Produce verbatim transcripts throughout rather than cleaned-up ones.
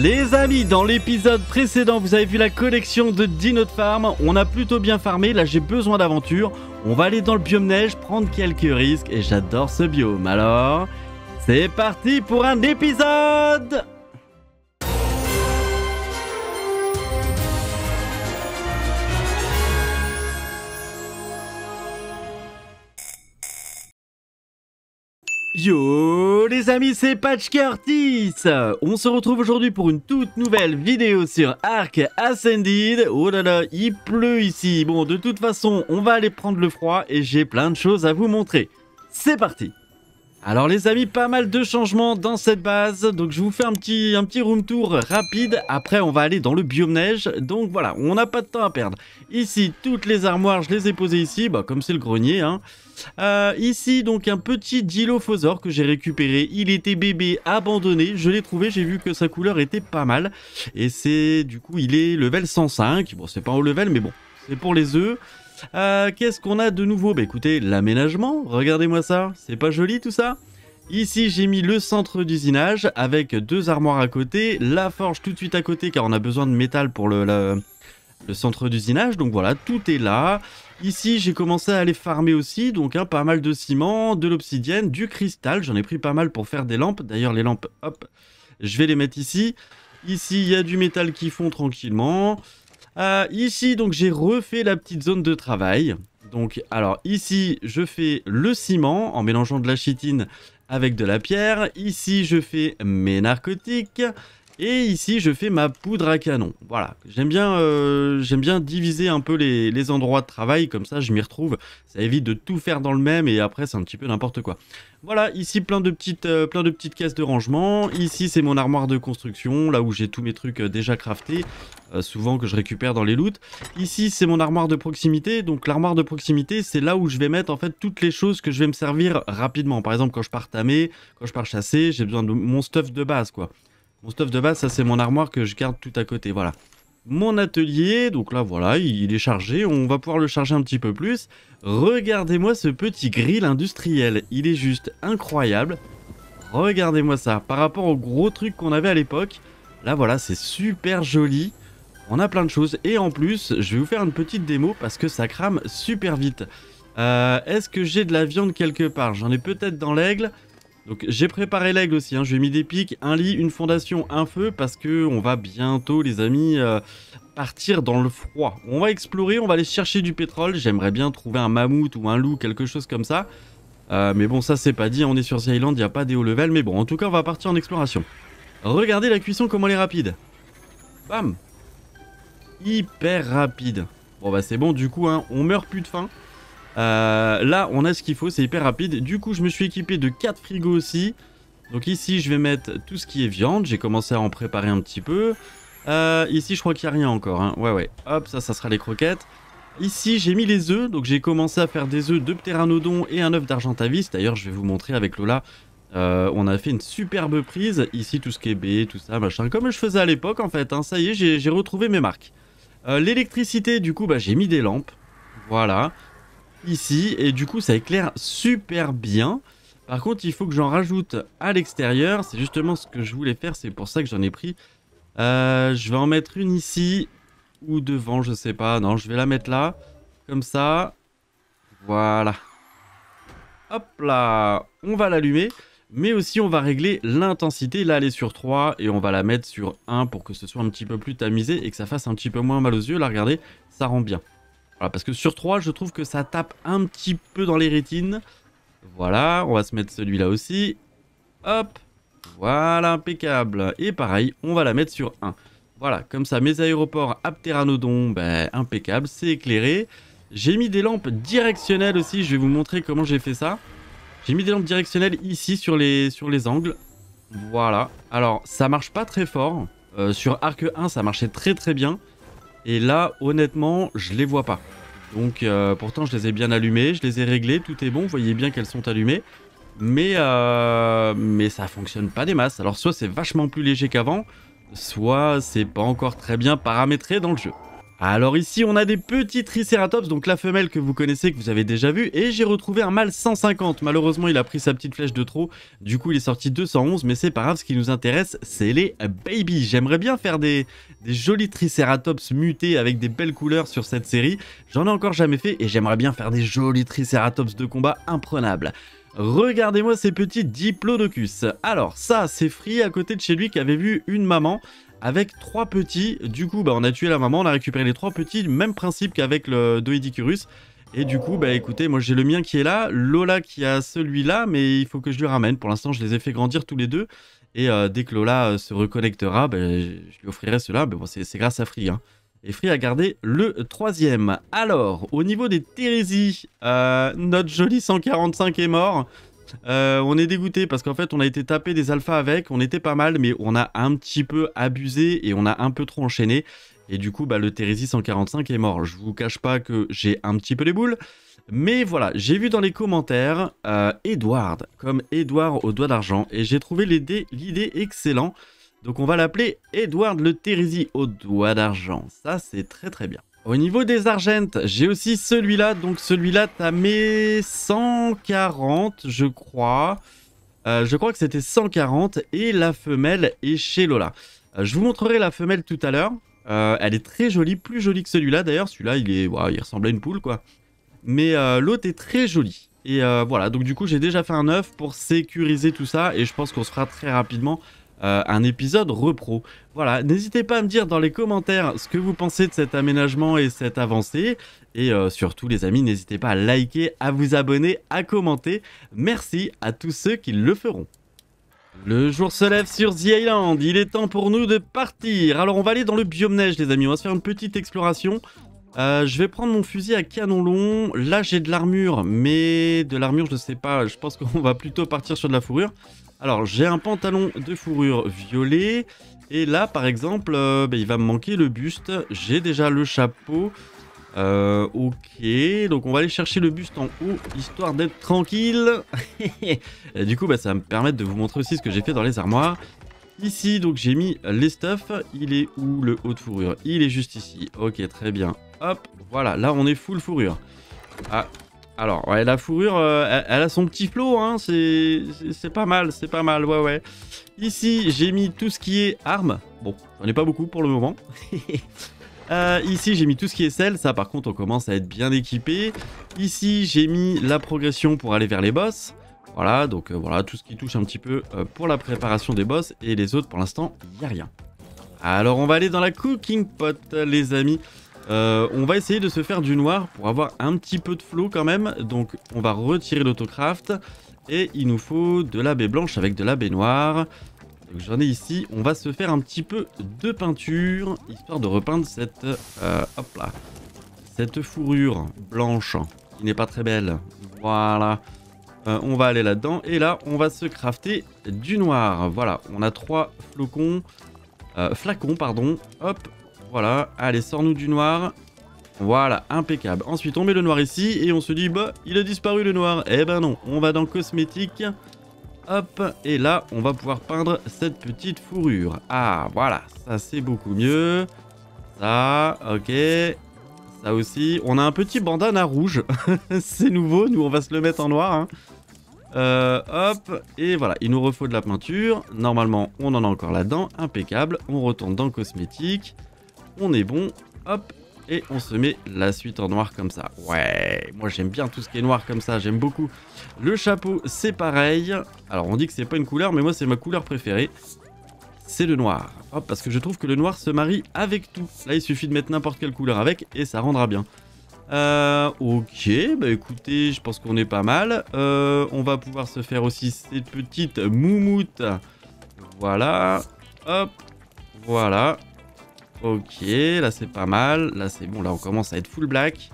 Les amis, dans l'épisode précédent, vous avez vu la collection de dinos de farm. On a plutôt bien farmé, là j'ai besoin d'aventure. On va aller dans le biome neige, prendre quelques risques et j'adore ce biome. Alors, c'est parti pour un épisode! Yo les amis, c'est Patch Curtis. On se retrouve aujourd'hui pour une toute nouvelle vidéo sur Ark Ascended. Oh là là, il pleut ici. Bon, de toute façon, on va aller prendre le froid et j'ai plein de choses à vous montrer. C'est parti. Alors les amis, pas mal de changements dans cette base. Donc je vous fais un petit, un petit room tour rapide. Après, on va aller dans le biome neige. Donc voilà, on n'a pas de temps à perdre. Ici, toutes les armoires, je les ai posées ici. Bah, comme c'est le grenier, hein. Euh, ici donc un petit dilophosaure que j'ai récupéré, il était bébé abandonné, je l'ai trouvé, j'ai vu que sa couleur était pas mal et c'est du coup il est level cent cinq, bon c'est pas au level mais bon c'est pour les œufs. Euh, qu'est-ce qu'on a de nouveau? Bah écoutez, l'aménagement, regardez-moi ça, c'est pas joli tout ça? Ici j'ai mis le centre d'usinage avec deux armoires à côté, la forge tout de suite à côté car on a besoin de métal pour le... le... le centre d'usinage, donc voilà, tout est là. Ici, j'ai commencé à aller farmer aussi, donc hein, pas mal de ciment, de l'obsidienne, du cristal. J'en ai pris pas mal pour faire des lampes. D'ailleurs, les lampes, hop, je vais les mettre ici. Ici, il y a du métal qui fond tranquillement. Euh, ici, donc, j'ai refait la petite zone de travail. Donc, alors, ici, je fais le ciment en mélangeant de la chitine avec de la pierre. Ici, je fais mes narcotiques. Et ici, je fais ma poudre à canon. Voilà, j'aime bien, euh, j'aime bien diviser un peu les, les endroits de travail. Comme ça, je m'y retrouve. Ça évite de tout faire dans le même. Et après, c'est un petit peu n'importe quoi. Voilà, ici, plein de petites, euh, plein de petites caisses de rangement. Ici, c'est mon armoire de construction. Là où j'ai tous mes trucs euh, déjà craftés. Euh, souvent, que je récupère dans les loots. Ici, c'est mon armoire de proximité. Donc, l'armoire de proximité, c'est là où je vais mettre, en fait, toutes les choses que je vais me servir rapidement. Par exemple, quand je pars tamer, quand je pars chasser, j'ai besoin de mon stuff de base, quoi. Mon stuff de base, ça c'est mon armoire que je garde tout à côté, voilà. Mon atelier, donc là voilà, il est chargé, on va pouvoir le charger un petit peu plus. Regardez-moi ce petit grill industriel, il est juste incroyable. Regardez-moi ça, par rapport au gros truc qu'on avait à l'époque, là voilà, c'est super joli. On a plein de choses et en plus, je vais vous faire une petite démo parce que ça crame super vite. Euh, est-ce que j'ai de la viande quelque part? J'en ai peut-être dans l'aigle. Donc j'ai préparé l'aigle aussi, hein. J'ai mis des pics, un lit, une fondation, un feu, parce que on va bientôt les amis euh, partir dans le froid. On va explorer, on va aller chercher du pétrole, j'aimerais bien trouver un mammouth ou un loup, quelque chose comme ça. Euh, mais bon ça c'est pas dit, on est sur The Island, il n'y a pas des hauts level, mais bon en tout cas on va partir en exploration. Regardez la cuisson comment elle est rapide. Bam. Hyper rapide. Bon bah c'est bon du coup, hein, on meurt plus de faim. Euh, là on a ce qu'il faut, c'est hyper rapide. Du coup je me suis équipé de quatre frigos aussi. Donc ici je vais mettre tout ce qui est viande. J'ai commencé à en préparer un petit peu. euh, Ici je crois qu'il n'y a rien encore, hein. Ouais ouais, hop, ça ça sera les croquettes. Ici j'ai mis les œufs. Donc j'ai commencé à faire des œufs de pteranodon et un œuf d'argentavis. D'ailleurs je vais vous montrer avec Lola. euh, On a fait une superbe prise. Ici tout ce qui est baies, tout ça machin, comme je faisais à l'époque en fait, hein. Ça y est, j'ai retrouvé mes marques. euh, L'électricité du coup bah, j'ai mis des lampes. Voilà. Ici, et du coup ça éclaire super bien. Par contre il faut que j'en rajoute à l'extérieur. C'est justement ce que je voulais faire, c'est pour ça que j'en ai pris. euh, Je vais en mettre une ici ou devant, je sais pas. Non, je vais la mettre là, comme ça. Voilà. Hop là. On va l'allumer. Mais aussi on va régler l'intensité. Là elle est sur trois et on va la mettre sur un pour que ce soit un petit peu plus tamisé et que ça fasse un petit peu moins mal aux yeux. Là regardez, ça rend bien. Voilà, parce que sur trois, je trouve que ça tape un petit peu dans les rétines. Voilà, on va se mettre celui-là aussi. Hop, voilà, impeccable. Et pareil, on va la mettre sur un. Voilà, comme ça, mes aéroports à pteranodon, ben, impeccable, c'est éclairé. J'ai mis des lampes directionnelles aussi, je vais vous montrer comment j'ai fait ça. J'ai mis des lampes directionnelles ici sur les, sur les angles. Voilà, alors ça marche pas très fort. Euh, sur Arc un, ça marchait très très bien. Et là, honnêtement, je les vois pas. Donc, euh, pourtant, je les ai bien allumées, je les ai réglées, tout est bon. Vous voyez bien qu'elles sont allumées. Mais, euh, mais ça fonctionne pas des masses. Alors, soit c'est vachement plus léger qu'avant, soit c'est pas encore très bien paramétré dans le jeu. Alors ici on a des petits tricératops, donc la femelle que vous connaissez, que vous avez déjà vue, et j'ai retrouvé un mâle cent cinquante, malheureusement il a pris sa petite flèche de trop, du coup il est sorti deux cent onze, mais c'est pas grave, ce qui nous intéresse c'est les babies. J'aimerais bien faire des, des jolis tricératops mutés avec des belles couleurs sur cette série, j'en ai encore jamais fait et j'aimerais bien faire des jolis tricératops de combat imprenables. Regardez-moi ces petits diplodocus. Alors ça c'est Free à côté de chez lui qui avait vu une maman avec trois petits, du coup bah, on a tué la maman, on a récupéré les trois petits, même principe qu'avec le Doidicurus. Et du coup, bah écoutez, moi j'ai le mien qui est là, Lola qui a celui-là, mais il faut que je lui ramène. Pour l'instant, je les ai fait grandir tous les deux, et euh, dès que Lola se reconnectera, bah, je lui offrirai cela, mais bon, c'est grâce à Free, hein. Et Free a gardé le troisième. Alors, au niveau des Térésies, euh, notre joli cent quarante-cinq est mort. Euh, on est dégoûté parce qu'en fait on a été tapé des alphas avec, on était pas mal mais on a un petit peu abusé et on a un peu trop enchaîné et du coup bah, le Térésie cent quarante-cinq est mort. Je vous cache pas que j'ai un petit peu les boules mais voilà, j'ai vu dans les commentaires euh, Edward, comme Edward au doigt d'argent et j'ai trouvé l'idée excellente, donc on va l'appeler Edward le Térésie au doigt d'argent, ça c'est très très bien. Au niveau des argentes, j'ai aussi celui-là, donc celui-là t'as mes cent quarante je crois, euh, je crois que c'était cent quarante et la femelle est chez Lola. Euh, je vous montrerai la femelle tout à l'heure, euh, elle est très jolie, plus jolie que celui-là d'ailleurs, celui-là il, wow, il ressemble à une poule quoi, mais euh, l'autre est très jolie. Et euh, voilà, donc du coup j'ai déjà fait un œuf pour sécuriser tout ça et je pense qu'on se fera très rapidement... Euh, un épisode repro. Voilà, n'hésitez pas à me dire dans les commentaires ce que vous pensez de cet aménagement et cette avancée. Et euh, surtout les amis, n'hésitez pas à liker, à vous abonner, à commenter. Merci à tous ceux qui le feront. Le jour se lève sur The Island, il est temps pour nous de partir. Alors on va aller dans le biome neige les amis, on va se faire une petite exploration. Euh, je vais prendre mon fusil à canon long. Là j'ai de l'armure, mais de l'armure je ne sais pas, je pense qu'on va plutôt partir sur de la fourrure. Alors j'ai un pantalon de fourrure violet et là par exemple euh, bah, il va me manquer le buste, j'ai déjà le chapeau, euh, ok donc on va aller chercher le buste en haut histoire d'être tranquille. Et du coup bah, ça va me permettre de vous montrer aussi ce que j'ai fait dans les armoires. Ici donc j'ai mis les stuffs, il est où le haut de fourrure? Il est juste ici, ok très bien, hop voilà là on est full fourrure. Ah. Alors, ouais, la fourrure, euh, elle, elle a son petit flot, hein, c'est pas mal, c'est pas mal, ouais, ouais. Ici, j'ai mis tout ce qui est armes. Bon, j'en ai pas beaucoup pour le moment. euh, ici, j'ai mis tout ce qui est sel, ça par contre, on commence à être bien équipé. Ici, j'ai mis la progression pour aller vers les boss. Voilà, donc euh, voilà, tout ce qui touche un petit peu euh, pour la préparation des boss. Et les autres, pour l'instant, il n'y a rien. Alors, on va aller dans la cooking pot, les amis. Euh, on va essayer de se faire du noir pour avoir un petit peu de flow quand même. Donc on va retirer l'autocraft. Et il nous faut de la baie blanche avec de la baie noire. Donc j'en ai ici. On va se faire un petit peu de peinture. Histoire de repeindre cette, euh, hop là, cette fourrure blanche qui n'est pas très belle. Voilà. Euh, on va aller là-dedans. Et là on va se crafter du noir. Voilà. On a trois flocons. Euh, flacons pardon. Hop. Voilà, allez, sors-nous du noir. Voilà, impeccable. Ensuite, on met le noir ici et on se dit, bah, il a disparu le noir. Eh ben non, on va dans cosmétique. Hop, et là, on va pouvoir peindre cette petite fourrure. Ah, voilà, ça c'est beaucoup mieux. Ça, ok. Ça aussi. On a un petit bandana rouge. C'est nouveau, nous, on va se le mettre en noir, hein. Euh, hop, et voilà, il nous refaut de la peinture. Normalement, on en a encore là-dedans. Impeccable. On retourne dans cosmétique. On est bon, hop, et on se met la suite en noir comme ça. Ouais, moi j'aime bien tout ce qui est noir comme ça, j'aime beaucoup. Le chapeau, c'est pareil. Alors on dit que c'est pas une couleur, mais moi c'est ma couleur préférée. C'est le noir. Hop, parce que je trouve que le noir se marie avec tout. Là il suffit de mettre n'importe quelle couleur avec et ça rendra bien. Euh, ok, bah écoutez, je pense qu'on est pas mal. Euh, on va pouvoir se faire aussi ces petites moumoutes. Voilà, hop, voilà. Ok, là c'est pas mal, là c'est bon, là on commence à être full black.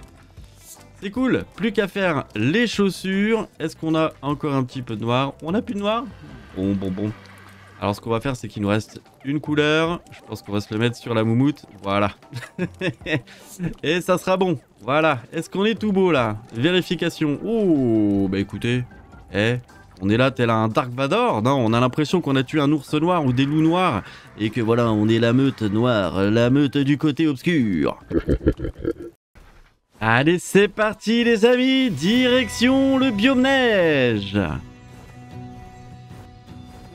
C'est cool, plus qu'à faire les chaussures. Est-ce qu'on a encore un petit peu de noir? On n'a plus de noir? Bon, bon, bon. Alors ce qu'on va faire c'est qu'il nous reste une couleur. Je pense qu'on va se le mettre sur la moumoute, voilà. Et ça sera bon, voilà. Est-ce qu'on est tout beau là? Vérification, oh, bah écoutez, eh, On est là tel un Dark Vador, non, on a l'impression qu'on a tué un ours noir ou des loups noirs, et que voilà, on est la meute noire, la meute du côté obscur. Allez, c'est parti les amis, direction le biome neige.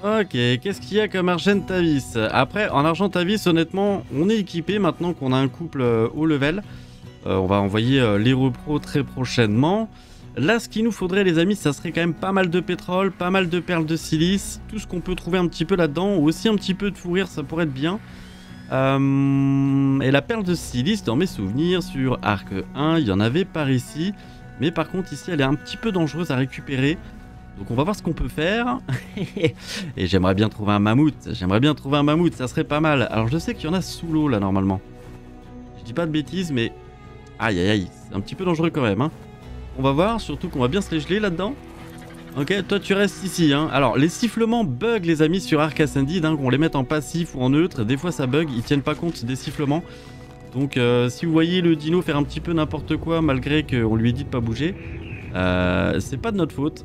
Ok, qu'est-ce qu'il y a comme Argentavis? Après, en Argentavis, honnêtement, on est équipé maintenant qu'on a un couple haut level. Euh, on va envoyer euh, les repros très prochainement. Là, ce qu'il nous faudrait, les amis, ça serait quand même pas mal de pétrole, pas mal de perles de silice, tout ce qu'on peut trouver un petit peu là-dedans, aussi un petit peu de fourrure, ça pourrait être bien. Euh, et la perle de silice, dans mes souvenirs, sur Arc un, il y en avait par ici. Mais par contre, ici, elle est un petit peu dangereuse à récupérer. Donc on va voir ce qu'on peut faire. Et j'aimerais bien trouver un mammouth, j'aimerais bien trouver un mammouth, ça serait pas mal. Alors je sais qu'il y en a sous l'eau, là, normalement. Je dis pas de bêtises, mais... Aïe aïe aïe, c'est un petit peu dangereux quand même, hein. On va voir, surtout qu'on va bien se les geler là-dedans. Ok, toi tu restes ici, hein. Alors les sifflements bug les amis sur Ark Ascended, hein, qu'on les mette en passif ou en neutre, des fois ça bug, ils tiennent pas compte des sifflements. Donc euh, si vous voyez le dino faire un petit peu n'importe quoi malgré qu'on lui ait dit de pas bouger, euh, c'est pas de notre faute.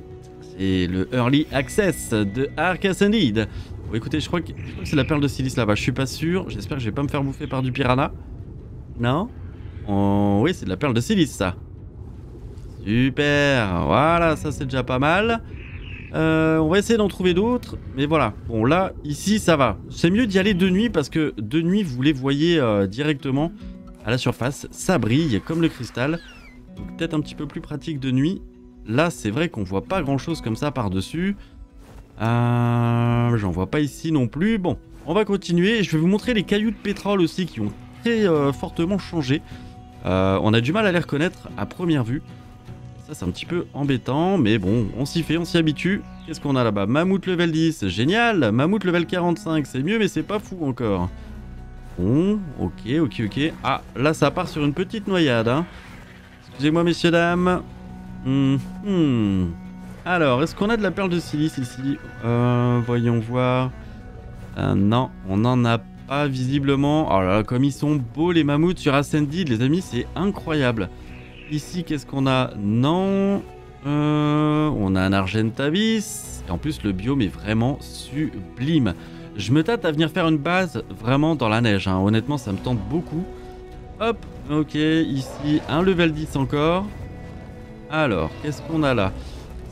C'est le Early Access de Ark Ascended. Bon écoutez, je crois que, je crois que c'est la perle de silice là-bas, je suis pas sûr, j'espère que je vais pas me faire bouffer par du piranha. Non ? Oh, oui, c'est de la perle de silice ça. Super, voilà, ça c'est déjà pas mal. Euh, on va essayer d'en trouver d'autres, mais voilà. Bon là, ici ça va. C'est mieux d'y aller de nuit parce que de nuit vous les voyez euh, directement à la surface. Ça brille comme le cristal. Donc peut-être un petit peu plus pratique de nuit. Là c'est vrai qu'on voit pas grand chose comme ça par-dessus. Euh, J'en vois pas ici non plus. Bon, on va continuer. Je vais vous montrer les cailloux de pétrole aussi qui ont très euh, fortement changé. Euh, on a du mal à les reconnaître à première vue. Ça c'est un petit peu embêtant, mais bon, on s'y fait, on s'y habitue. Qu'est-ce qu'on a là-bas? Mammouth level dix, génial. Mammouth level quarante-cinq, c'est mieux, mais c'est pas fou encore. Bon, ok, ok, ok. Ah, là ça part sur une petite noyade, hein. Excusez-moi messieurs, dames. Hum, hum. Alors, est-ce qu'on a de la perle de silice ici? euh, Voyons voir. Euh, non, on n'en a pas visiblement. Oh là là, comme ils sont beaux les mammouths sur Ascended, les amis, c'est incroyable. Ici, qu'est-ce qu'on a? Non. Euh, on a un Argentavis. Et en plus, le biome est vraiment sublime. Je me tâte à venir faire une base vraiment dans la neige, hein. Honnêtement, ça me tente beaucoup. Hop, ok. Ici, un level dix encore. Alors, qu'est-ce qu'on a là?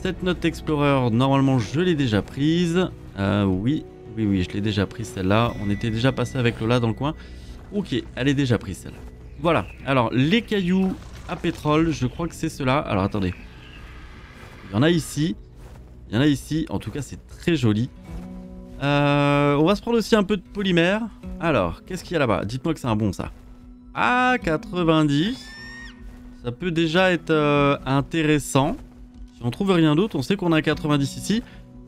Cette note Explorer, normalement, je l'ai déjà prise. Euh, oui, oui, oui, je l'ai déjà prise celle-là. On était déjà passé avec Lola dans le coin. Ok, elle est déjà prise celle-là. Voilà. Alors, les cailloux... à pétrole, je crois que c'est cela. Alors attendez, il y en a ici, il y en a ici, en tout cas c'est très joli. euh, On va se prendre aussi un peu de polymère. Alors, qu'est-ce qu'il y a là-bas? Dites-moi que c'est un bon ça. Ah, quatre-vingt-dix. Ça peut déjà être euh, intéressant. Si on trouve rien d'autre, on sait qu'on a un quatre-vingt-dix ici.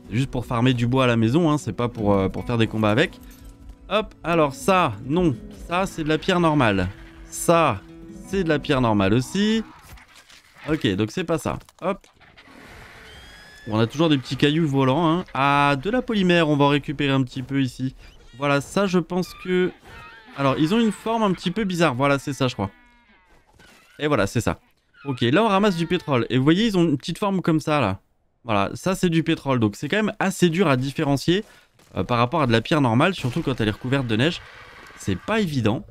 C'est juste pour farmer du bois à la maison, hein. C'est pas pour, euh, pour faire des combats avec. Hop, alors ça, non. Ça c'est de la pierre normale. Ça c'est de la pierre normale aussi. Ok, donc c'est pas ça. Hop. On a toujours des petits cailloux volants, hein. Ah, de la polymère, on va en récupérer un petit peu ici. Voilà, ça je pense que... Alors, ils ont une forme un petit peu bizarre. Voilà, c'est ça je crois. Et voilà, c'est ça. Ok, là on ramasse du pétrole. Et vous voyez, ils ont une petite forme comme ça là. Voilà, ça c'est du pétrole. Donc c'est quand même assez dur à différencier euh, par rapport à de la pierre normale, surtout quand elle est recouverte de neige. C'est pas évident.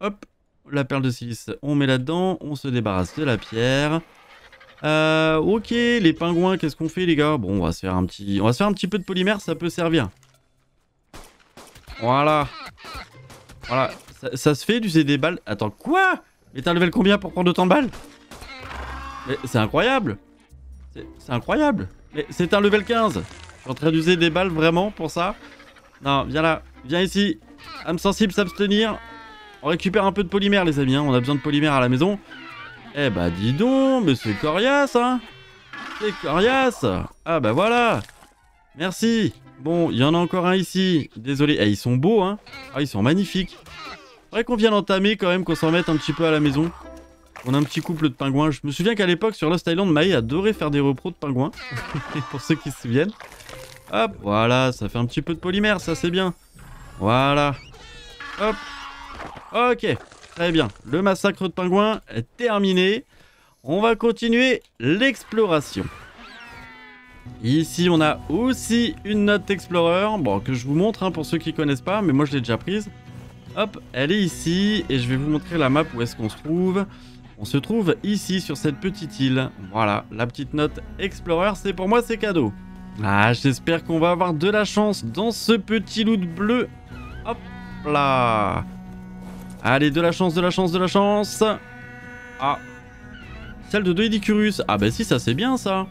Hop. La perle de silice, on met là-dedans. On se débarrasse de la pierre. Euh, ok, les pingouins, qu'est-ce qu'on fait les gars? Bon, on va se faire un petit... On va se faire un petit peu de polymère, ça peut servir. Voilà. Voilà, ça, ça se fait d'user des balles. Attends, quoi? Mais t'as level combien pour prendre autant de balles? Mais c'est incroyable. C'est incroyable. Mais c'est un level quinze. Je suis en train d'user des balles vraiment pour ça. Non, viens là, viens ici. Âme sensible, s'abstenir. On récupère un peu de polymère les amis, hein. On a besoin de polymère à la maison. Eh bah dis donc, mais c'est coriace, hein. C'est coriace. Ah bah voilà. Merci. Bon, il y en a encore un ici. Désolé, eh, ils sont beaux, hein. Ah, ils sont magnifiques. Faudrait qu'on vienne entamer quand même, qu'on s'en mette un petit peu à la maison. On a un petit couple de pingouins. Je me souviens qu'à l'époque sur Lost Island, Maë adorait faire des repros de pingouins. Pour ceux qui se souviennent. Hop, voilà, ça fait un petit peu de polymère, ça c'est bien. Voilà. Hop. Ok, très bien. Le massacre de pingouins est terminé. On va continuer l'exploration. Ici on a aussi une note Explorer, bon, que je vous montre hein, pour ceux qui ne connaissent pas, mais moi je l'ai déjà prise. Hop, elle est ici et je vais vous montrer la map où est-ce qu'on se trouve. On se trouve ici sur cette petite île. Voilà, la petite note Explorer, c'est pour moi c'est cadeau. Ah, j'espère qu'on va avoir de la chance dans ce petit loot bleu. Hop là. Allez, de la chance, de la chance, de la chance. Ah, celle de Doidicurus. Ah bah si, ça c'est bien ça.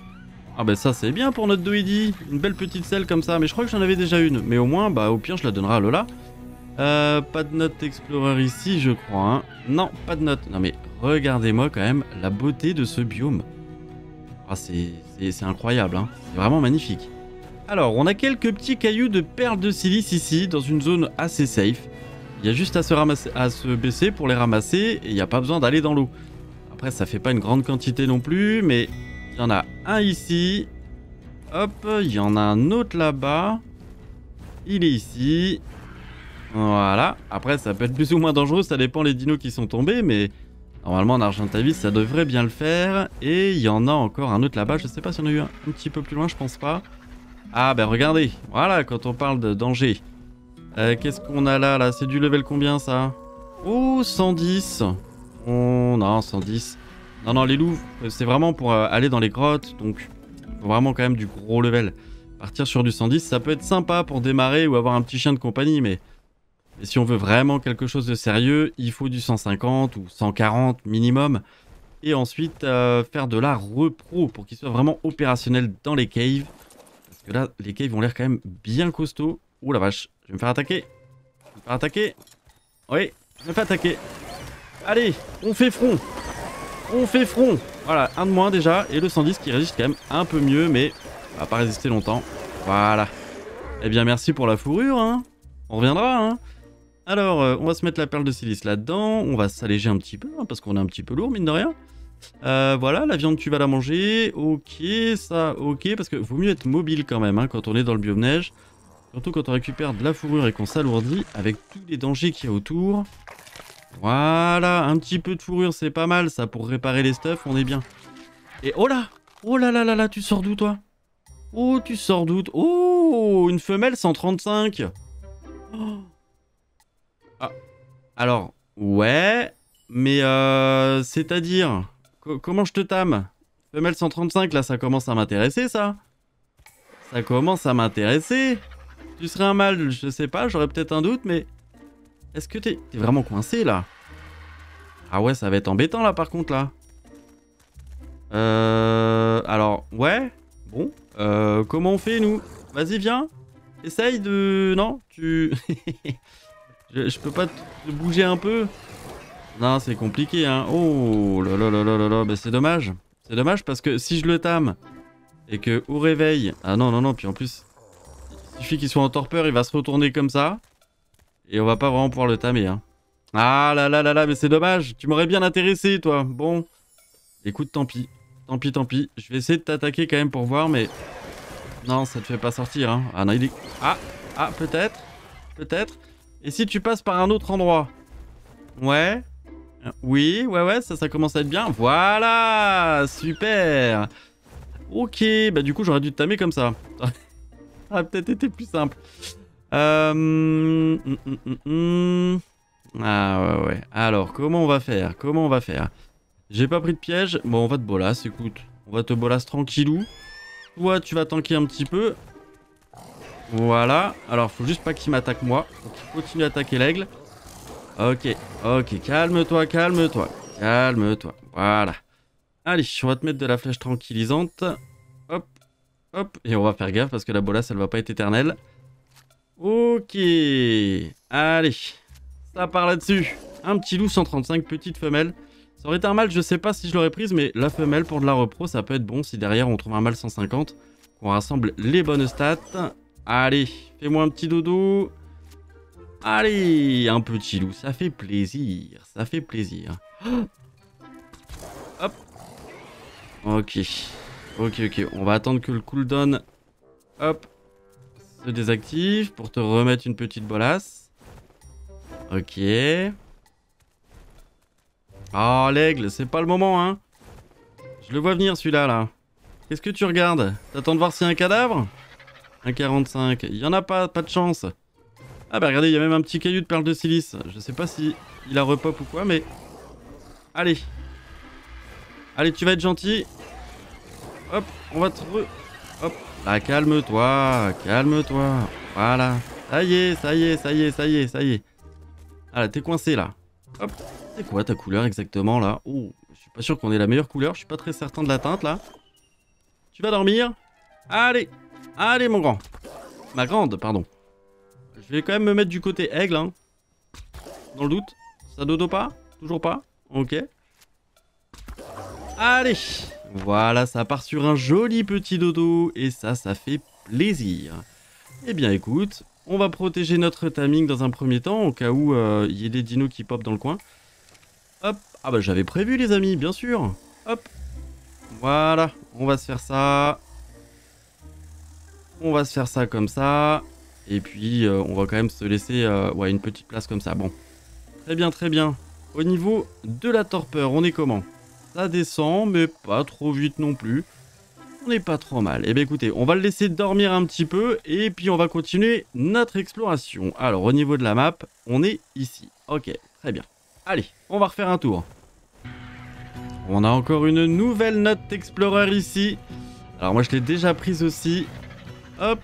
Ah bah ça c'est bien pour notre Doidi. Une belle petite selle comme ça. Mais je crois que j'en avais déjà une. Mais au moins, bah au pire, je la donnerai à Lola. Euh, pas de note Explorer ici, je crois. Hein. Non, pas de note. Non mais regardez-moi quand même la beauté de ce biome. Ah, c'est incroyable, hein. C'est vraiment magnifique. Alors, on a quelques petits cailloux de perles de silice ici, dans une zone assez safe. Il y a juste à se, ramasser, à se baisser pour les ramasser, et il n'y a pas besoin d'aller dans l'eau. Après, ça fait pas une grande quantité non plus, mais il y en a un ici. Hop, il y en a un autre là-bas. Il est ici. Voilà. Après, ça peut être plus ou moins dangereux, ça dépend les dinos qui sont tombés, mais... Normalement en Argentavis ça devrait bien le faire. Et il y en a encore un autre là-bas. Je sais pas si on a eu un, un petit peu plus loin, je pense pas. Ah ben regardez, voilà quand on parle de danger. euh, Qu'est-ce qu'on a là, là? C'est du level combien ça? Oh cent dix. Oh non, cent dix. Non non, les loups c'est vraiment pour euh, aller dans les grottes. Donc faut vraiment quand même du gros level. Partir sur du cent dix ça peut être sympa pour démarrer ou avoir un petit chien de compagnie. Mais... Et si on veut vraiment quelque chose de sérieux, il faut du cent cinquante ou cent quarante minimum. Et ensuite, euh, faire de la repro pour qu'il soit vraiment opérationnel dans les caves. Parce que là, les caves ont l'air quand même bien costauds. Oh la vache, je vais me faire attaquer. Je vais me faire attaquer. Oui, je me fais attaquer. Allez, on fait front. On fait front. Voilà, un de moins déjà. Et le cent dix qui résiste quand même un peu mieux, mais ça va pas résister longtemps. Voilà. Eh bien, merci pour la fourrure, hein. On reviendra, hein. Alors, euh, on va se mettre la perle de silice là-dedans. On va s'alléger un petit peu, hein, parce qu'on est un petit peu lourd, mine de rien. Euh, voilà, la viande, tu vas la manger. Ok, ça, ok. Parce que vaut mieux être mobile quand même, hein, quand on est dans le biome neige. Surtout quand on récupère de la fourrure et qu'on s'alourdit avec tous les dangers qu'il y a autour. Voilà, un petit peu de fourrure, c'est pas mal, ça, pour réparer les stuffs, on est bien. Et oh là, oh là là là là, tu sors d'où, toi? Oh, tu sors d'où? Oh, une femelle cent trente-cinq. Oh. Ah, alors, ouais, mais euh, c'est-à-dire, co comment je te tame? Femelle cent trente-cinq, là, ça commence à m'intéresser, ça. Ça commence à m'intéresser. Tu serais un mâle, je sais pas, j'aurais peut-être un doute, mais... Est-ce que t'es t'es vraiment coincé, là? Ah ouais, ça va être embêtant, là, par contre, là. Euh... Alors, ouais, bon, euh, comment on fait, nous? Vas-y, viens, essaye de... Non, tu... Je, je peux pas te bouger un peu? Non, c'est compliqué, hein. Oh là là là là là là, bah, c'est dommage. C'est dommage parce que si je le tame et que au réveil... Ah non, non, non, puis en plus, il suffit qu'il soit en torpeur, il va se retourner comme ça. Et on va pas vraiment pouvoir le tamer, hein. Ah là là là là, mais c'est dommage. Tu m'aurais bien intéressé, toi. Bon. Écoute, tant pis. Tant pis, tant pis. Je vais essayer de t'attaquer quand même pour voir, mais... Non, ça te fait pas sortir, hein. Ah non, il est... Ah, ah, peut-être. Peut-être. Et si tu passes par un autre endroit? Ouais. Oui, ouais, ouais, ça, ça commence à être bien. Voilà. Super. Ok, bah du coup, j'aurais dû te tamer comme ça. Ça aurait peut-être été plus simple. Euh... Mm, mm, mm, mm. Ah, ouais, ouais. Alors, comment on va faire? Comment on va faire? J'ai pas pris de piège. Bon, on va te bolas, écoute. On va te bolas tranquillou. Toi, tu vas tanker un petit peu. Voilà, alors faut juste pas qu'il m'attaque moi. Faut qu'il continue à attaquer l'aigle. Ok, ok, calme-toi, calme-toi, calme-toi. Voilà. Allez, on va te mettre de la flèche tranquillisante. Hop, hop. Et on va faire gaffe parce que la bolasse elle va pas être éternelle. Ok. Allez, ça part là-dessus. Un petit loup cent trente-cinq, petite femelle. Ça aurait été un mâle, je sais pas si je l'aurais prise, mais la femelle pour de la repro ça peut être bon si derrière on trouve un mâle cent cinquante. Qu'on rassemble les bonnes stats. Allez, fais-moi un petit dodo. Allez, un petit loup, ça fait plaisir, ça fait plaisir. Hop. Ok, ok, ok, on va attendre que le cooldown, hop, se désactive pour te remettre une petite bolasse. Ok. Oh, l'aigle, c'est pas le moment, hein. Je le vois venir celui-là, là. Qu'est-ce que tu regardes? T'attends de voir s'il y a un cadavre? un quarante-cinq. Il y en a pas, pas de chance. Ah bah regardez, il y a même un petit caillou de perles de silice. Je sais pas si il a repop ou quoi, mais... Allez. Allez, tu vas être gentil. Hop, on va te re... Hop. Là, calme-toi, calme-toi. Voilà. Ça y est, ça y est, ça y est, ça y est, ça y est. Ah là, t'es coincé là. Hop. C'est quoi ta couleur exactement là? Oh, je suis pas sûr qu'on ait la meilleure couleur. Je suis pas très certain de la teinte là. Tu vas dormir? Allez. Allez mon grand. Ma grande, pardon. Je vais quand même me mettre du côté aigle, hein. Dans le doute. Ça dodo pas? Toujours pas? Ok. Allez. Voilà, ça part sur un joli petit dodo. Et ça, ça fait plaisir. Eh bien écoute, on va protéger notre timing dans un premier temps, au cas où il euh, y ait des dinos qui popent dans le coin. Hop. Ah bah j'avais prévu les amis, bien sûr. Hop. Voilà, on va se faire ça. On va se faire ça comme ça. Et puis euh, on va quand même se laisser euh, ouais, une petite place comme ça. Bon. Très bien, très bien. Au niveau de la torpeur, on est comment? Ça descend, mais pas trop vite non plus. On n'est pas trop mal. Eh bien écoutez, on va le laisser dormir un petit peu. Et puis on va continuer notre exploration. Alors au niveau de la map, on est ici. Ok, très bien. Allez, on va refaire un tour. On a encore une nouvelle note Explorer ici. Alors moi je l'ai déjà prise aussi. Hop.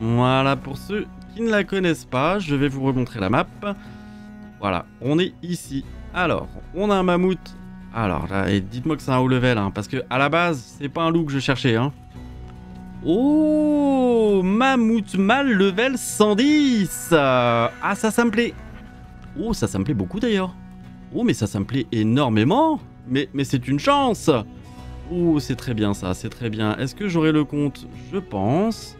Voilà, pour ceux qui ne la connaissent pas, je vais vous remontrer la map. Voilà, on est ici. Alors, on a un mammouth. Alors là, dites-moi que c'est un haut level, hein, parce que à la base, c'est pas un loup que je cherchais, hein. Oh, mammouth mâle level cent dix. Ah, ça, ça me plaît. Oh, ça, ça me plaît beaucoup d'ailleurs. Oh, mais ça, ça me plaît énormément. Mais, mais c'est une chance. Oh, c'est très bien ça, c'est très bien. Est-ce que j'aurai le compte? Je pense.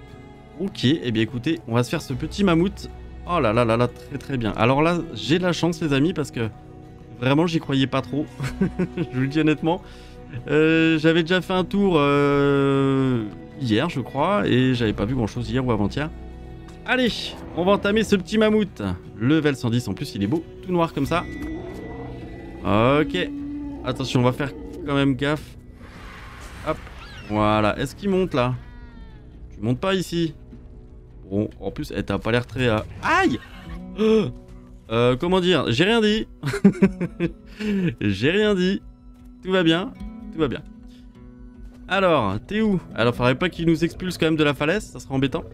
Ok, et eh bien écoutez, on va se faire ce petit mammouth. Oh là là là là, très très bien. Alors là, j'ai de la chance les amis, parce que vraiment, j'y croyais pas trop. Je vous le dis honnêtement. Euh, j'avais déjà fait un tour euh, hier, je crois, et j'avais pas vu grand-chose hier ou avant-hier. Allez, on va entamer ce petit mammouth. Level cent dix, en plus, il est beau, tout noir comme ça. Ok. Attention, on va faire quand même gaffe. Hop, voilà. Est-ce qu'il monte là? Tu montes pas ici? Bon, en plus, eh, t'as pas l'air très... Euh... Aïe oh euh, Comment dire? J'ai rien dit. J'ai rien dit. Tout va bien. Tout va bien. Alors, t'es où? Alors, faudrait pas qu'il nous expulse quand même de la falaise. Ça serait embêtant.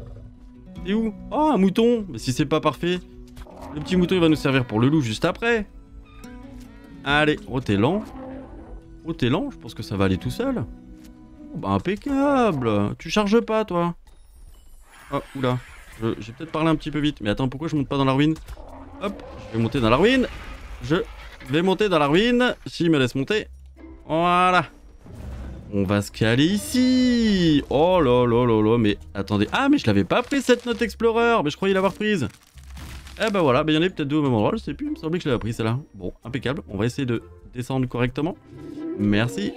T'es où? Oh, un mouton. Mais si c'est pas parfait. Le petit mouton, il va nous servir pour le loup juste après. Allez, oh t'es lent. Oh t'es lent, je pense que ça va aller tout seul. Oh, bah impeccable. Tu charges pas toi. Oh oula, j'ai peut-être parlé un petit peu vite. Mais attends, pourquoi je monte pas dans la ruine? Hop, je vais monter dans la ruine. Je vais monter dans la ruine. S'il me laisse monter. Voilà. On va se caler ici. Oh là là là là, mais attendez. Ah mais je l'avais pas pris cette note explorer. Mais je croyais l'avoir prise. Eh ben voilà, il y en a peut-être deux au même endroit, je sais plus, il me semblait que je l'avais pris celle-là. Bon, impeccable, on va essayer de descendre correctement. Merci.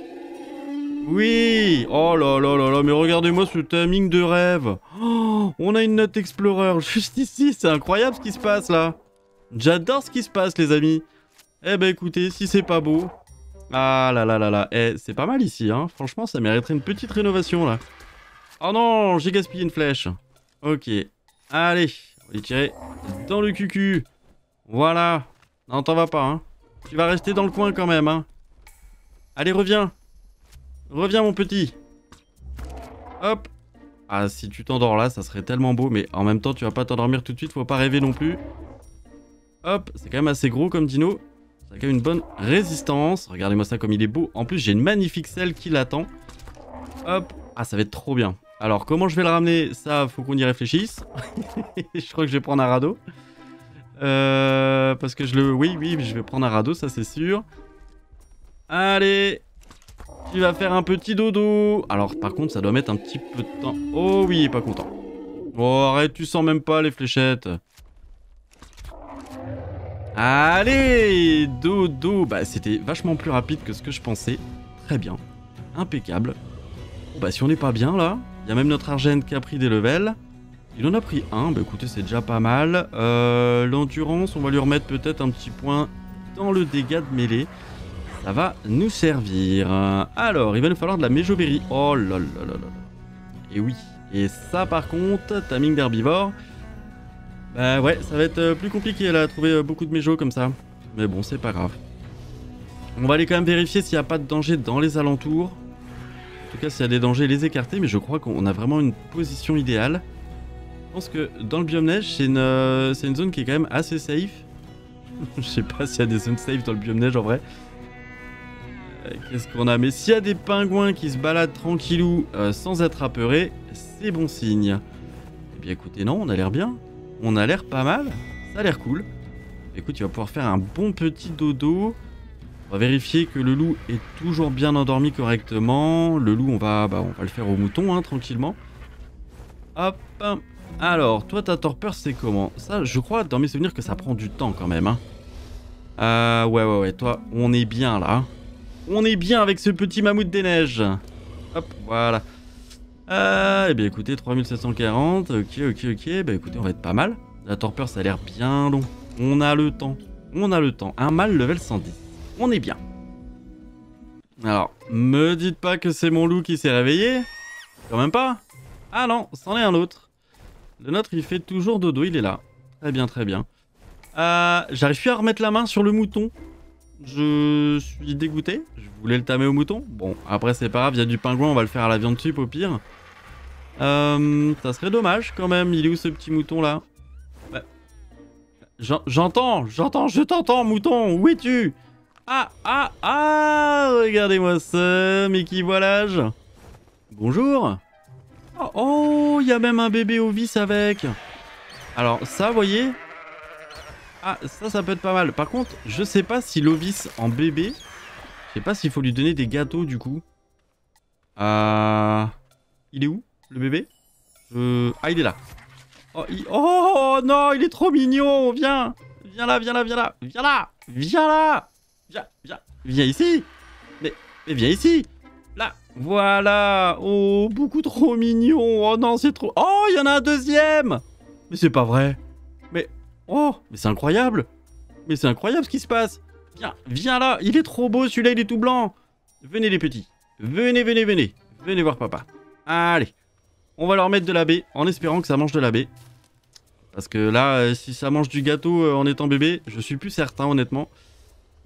Oui. Oh là là là là, mais regardez-moi ce timing de rêve. Oh, on a une note explorer juste ici, c'est incroyable ce qui se passe là. J'adore ce qui se passe les amis. Eh ben écoutez, si c'est pas beau... Ah là là là là, eh, c'est pas mal ici, hein. Franchement, ça mériterait une petite rénovation là. Oh non, j'ai gaspillé une flèche. Ok, allez. On est tiré dans le cucu. Voilà. Non, t'en vas pas, hein. Tu vas rester dans le coin quand même, hein. Allez, reviens. Reviens, mon petit. Hop. Ah, si tu t'endors là, ça serait tellement beau. Mais en même temps, tu vas pas t'endormir tout de suite. Faut pas rêver non plus. Hop. C'est quand même assez gros comme dino. Ça a quand même une bonne résistance. Regardez-moi ça comme il est beau. En plus, j'ai une magnifique selle qui l'attend. Hop. Ah, ça va être trop bien. Alors, comment je vais le ramener? Ça, faut qu'on y réfléchisse. Je crois que je vais prendre un radeau. Euh, parce que je le... Oui, oui, je vais prendre un radeau, ça c'est sûr. Allez. Tu vas faire un petit dodo. Alors, par contre, ça doit mettre un petit peu de temps. Oh oui, il est pas content. Oh, arrête, tu sens même pas les fléchettes. Allez, dodo. Bah, c'était vachement plus rapide que ce que je pensais. Très bien. Impeccable. Bah si on n'est pas bien là, il y a même notre Argent qui a pris des levels. Il en a pris un, bah écoutez c'est déjà pas mal. Euh, L'endurance, on va lui remettre peut-être un petit point dans le dégât de mêlée. Ça Ça va nous servir. Alors, il va nous falloir de la méjoberry. Oh là là là là. Et oui. Et ça, par contre, timing d'herbivore. Bah ouais, ça va être plus compliqué là, à trouver beaucoup de méjo comme ça. Mais bon, c'est pas grave. On va aller quand même vérifier s'il n'y a pas de danger dans les alentours. En tout cas, s'il y a des dangers, les écarter. Mais je crois qu'on a vraiment une position idéale. Je pense que dans le biome neige, c'est une, c'est une zone qui est quand même assez safe. Je sais pas s'il y a des zones safe dans le biome neige en vrai. Qu'est-ce qu'on a? Mais s'il y a des pingouins qui se baladent tranquillou euh, sans être apeurés, c'est bon signe. Eh bien écoutez, non, on a l'air bien. On a l'air pas mal. Ça a l'air cool. Écoute, tu vas pouvoir faire un bon petit dodo. On va vérifier que le loup est toujours bien endormi correctement. Le loup, on va, bah, on va le faire au mouton, hein, tranquillement. Hop. Alors, toi, ta torpeur, c'est comment? Ça, je crois, dans mes souvenirs, que ça prend du temps quand même. Hein. Euh, ouais, ouais, ouais. Toi, on est bien là. On est bien avec ce petit mammouth des neiges. Hop, voilà. Euh, eh bien écoutez, trois mille sept cent quarante. Ok, ok, ok. Bah écoutez, on va être pas mal. La torpeur, ça a l'air bien long. On a le temps. On a le temps. Un mâle level cent dix. On est bien. Alors, me dites pas que c'est mon loup qui s'est réveillé. Quand même pas. Ah non, c'en est un autre. Le nôtre, il fait toujours dodo. Il est là. Très bien, très bien. Euh, J'arrive plus à remettre la main sur le mouton. Je suis dégoûté. Je voulais le tamer au mouton. Bon, après c'est pas grave, il y a du pingouin, on va le faire à la viande sup au pire. Euh, ça serait dommage quand même. Il est où ce petit mouton là? Bah, J'entends, j'entends, je t'entends mouton. Où es-tu? Ah, ah, ah. Regardez-moi ça, Mickey Voilage. Bonjour. Oh, oh, il y a même un bébé au vis avec. Alors ça, vous voyez. Ah, ça, ça peut être pas mal. Par contre, je sais pas si l'ovis en bébé... Je sais pas s'il faut lui donner des gâteaux, du coup. Euh... Il est où, le bébé? euh... Ah, il est là. Oh, il... oh, non, il est trop mignon. Viens. Viens là, viens là, viens là. Viens là. Viens là. Viens, viens. Viens ici. Mais, mais viens ici. Là. Voilà. Oh, beaucoup trop mignon. Oh, non, c'est trop... Oh, il y en a un deuxième. Mais c'est pas vrai. Mais... Oh, mais c'est incroyable. Mais c'est incroyable ce qui se passe. Viens, viens là, il est trop beau celui-là, il est tout blanc. Venez les petits. Venez, venez, venez. Venez voir papa. Allez, on va leur mettre de la baie en espérant que ça mange de la baie. Parce que là, euh, si ça mange du gâteau euh, en étant bébé, je suis plus certain honnêtement.